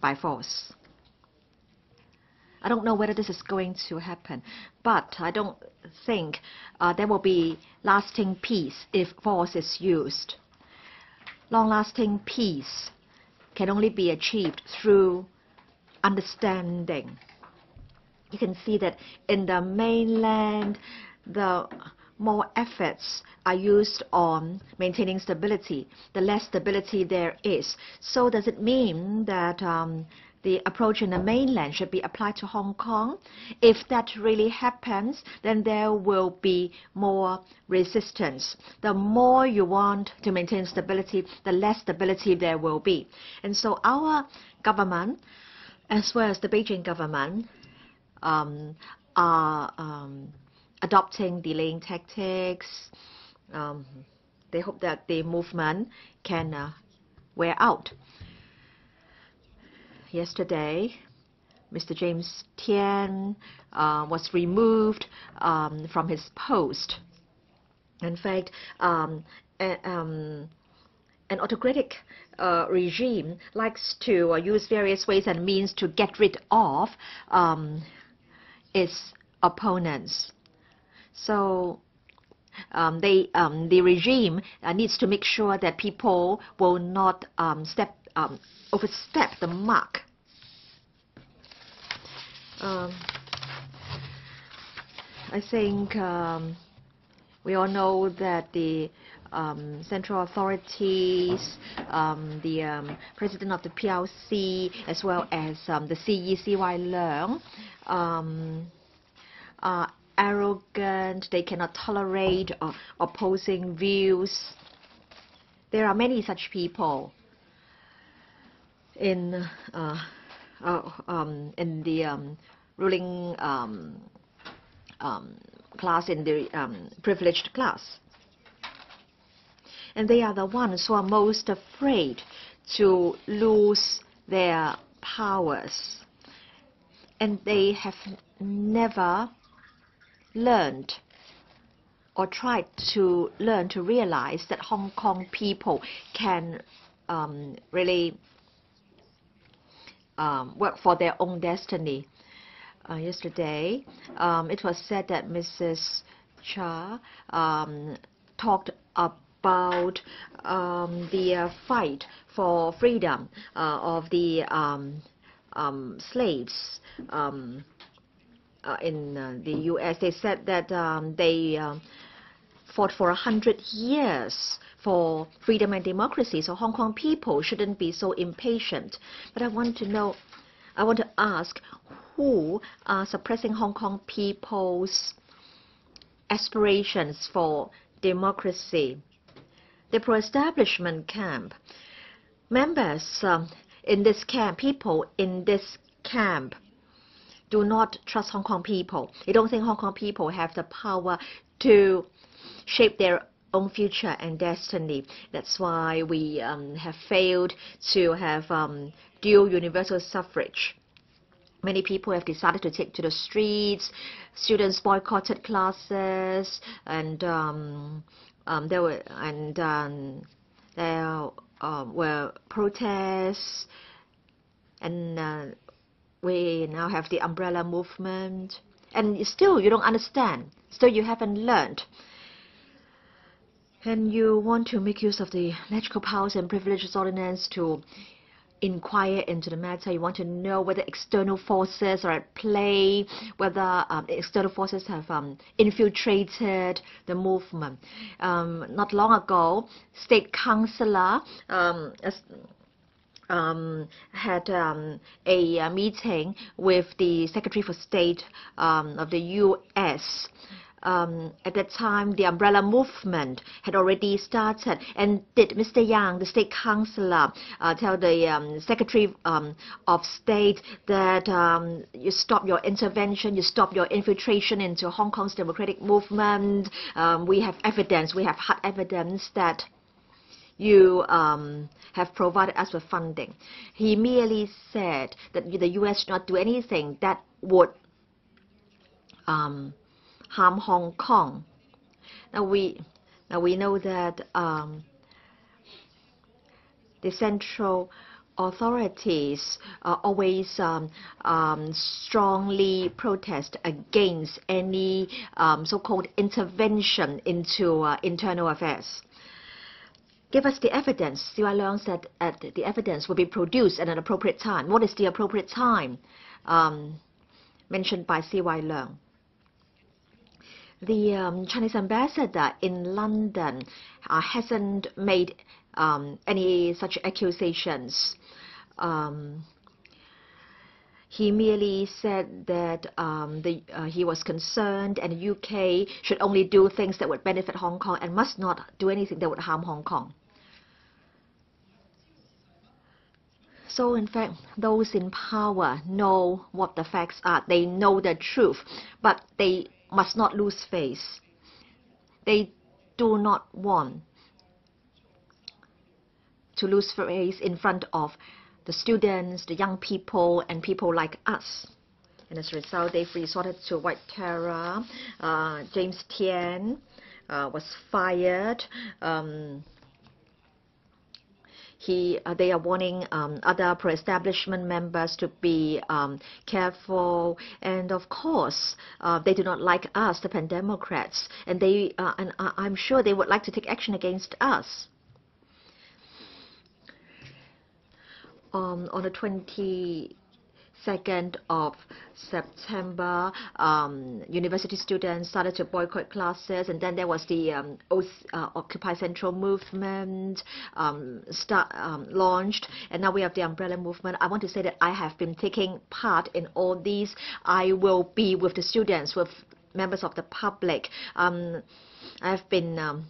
by force. I don't know whether this is going to happen, but I don't think uh, there will be lasting peace if force is used. Long-lasting peace can only be achieved through understanding. You can see that in the mainland, the more efforts are used on maintaining stability, the less stability there is. So does it mean that um, the approach in the mainland should be applied to Hong Kong? If that really happens, then there will be more resistance. The more you want to maintain stability, the less stability there will be. And so our government, as well as the Beijing government, um, are um, adopting delaying tactics. Um, they hope that the movement can uh, wear out. Yesterday, Mister James Tien uh, was removed um, from his post. In fact, um, a, um, an autocratic uh, regime likes to uh, use various ways and means to get rid of um, its opponents. So um, they, um, the regime uh, needs to make sure that people will not um, step, um, overstep the mark. Um, I think um, we all know that the um, central authorities, um, the um, president of the P L C, as well as um, the C E, C Y Leung, um, are arrogant. They cannot tolerate uh, opposing views. There are many such people in uh, Uh, um, in the um, ruling um, um, class, in the um, privileged class. And they are the ones who are most afraid to lose their powers. And they have never learned or tried to learn to realize that Hong Kong people can um, really Um, work for their own destiny. Uh, yesterday, um, it was said that Missus Chia um, talked about um, the uh, fight for freedom uh, of the um, um, slaves um, uh, in uh, the U S They said that um, they um, fought for a hundred years for freedom and democracy, so Hong Kong people shouldn't be so impatient. But I want to know, I want to ask, who are suppressing Hong Kong people's aspirations for democracy? The pro-establishment camp. Members um, in this camp, people in this camp, do not trust Hong Kong people. They don't think Hong Kong people have the power to shape their own future and destiny. That's why we um, have failed to have um, dual universal suffrage. Many people have decided to take to the streets. Students boycotted classes, and um, um, there were and um, there uh, were protests, and uh, we now have the Umbrella Movement. And still, you don't understand. Still, you haven't learned. And you want to make use of the LegCo Powers and Privileges Ordinance to inquire into the matter. You want to know whether external forces are at play, whether um, external forces have um, infiltrated the movement. Um, not long ago, State Councillor um, um, had um, a, a meeting with the Secretary for State um, of the U S Um, at that time, the Umbrella Movement had already started. And did Mister Yang, the State Councillor, uh, tell the um, Secretary um, of State that um, you stop your intervention, you stop your infiltration into Hong Kong's democratic movement? Um, we have evidence, we have hard evidence that you um, have provided us with funding. He merely said that the U S should not do anything that would Um, harm Hong Kong. Now we, now we know that um, the central authorities uh, always um, um, strongly protest against any um, so-called intervention into uh, internal affairs. Give us the evidence. C Y Leung said that the evidence will be produced at an appropriate time. What is the appropriate time um, mentioned by C Y Leung? The um, Chinese ambassador in London uh, hasn't made um, any such accusations. Um, he merely said that um, the, uh, he was concerned, and the U K should only do things that would benefit Hong Kong and must not do anything that would harm Hong Kong. So, in fact, those in power know what the facts are. They know the truth, but they must not lose face. They do not want to lose face in front of the students, the young people, and people like us. And as a result, they've resorted to white terror. Uh, James Tien uh, was fired. Um, He, uh, they are warning um, other pro-establishment members to be um, careful, and of course, uh, they do not like us, the Pan Democrats, and they, uh, and I'm sure they would like to take action against us. Um, on the twenty-second of September, um, university students started to boycott classes, and then there was the um, uh, Occupy Central movement um, start, um, launched, and now we have the Umbrella Movement. I want to say that I have been taking part in all these. I will be with the students, with members of the public. Um, I've been um,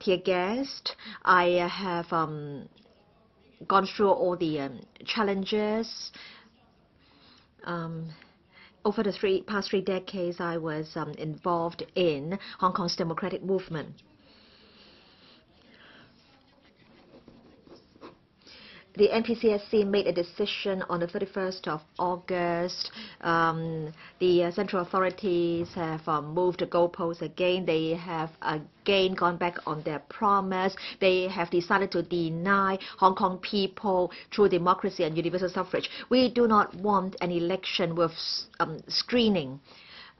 tear gassed. I have um, gone through all the um, challenges. Um, over the three, past three decades, I was um, involved in Hong Kong's democratic movement. The N P C S C made a decision on the thirty-first of August. Um, the uh, central authorities have um, moved the goalposts again. They have again gone back on their promise. They have decided to deny Hong Kong people true democracy and universal suffrage. We do not want an election with um, screening.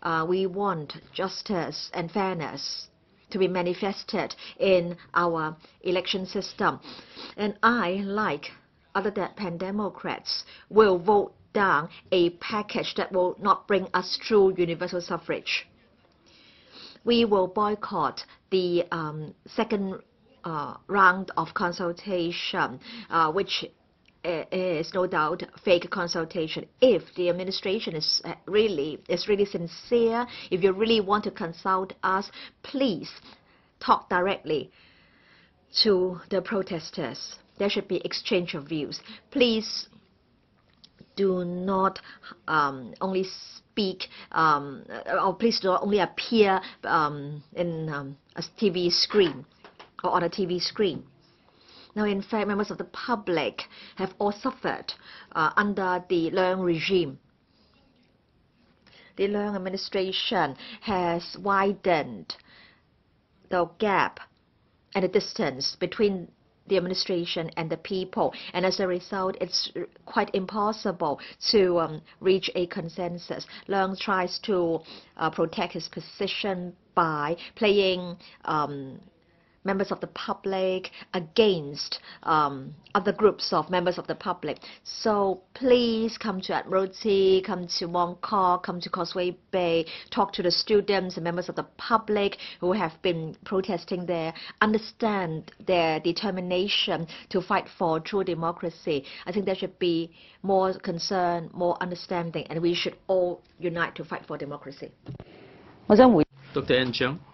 Uh, we want justice and fairness to be manifested in our election system. And I, like other Pan Democrats, will vote down a package that will not bring us true universal suffrage. We will boycott the um, second uh, round of consultation, uh, which is no doubt fake consultation. If the administration is really is really sincere, if you really want to consult us, please talk directly to the protesters. There should be exchange of views. Please do not um, only speak, um, or please do not only appear um, in um, a T V screen or on a T V screen. Now, in fact, members of the public have all suffered uh, under the Leung regime. The Leung administration has widened the gap and the distance between the administration and the people, and as a result, it's quite impossible to um, reach a consensus. Leung tries to uh, protect his position by playing um, members of the public against um, other groups of members of the public. So please come to Admiralty, come to Mong Kok, come to Causeway Bay, talk to the students and members of the public who have been protesting there, understand their determination to fight for true democracy. I think there should be more concern, more understanding, and we should all unite to fight for democracy. Doctor N. Cheung.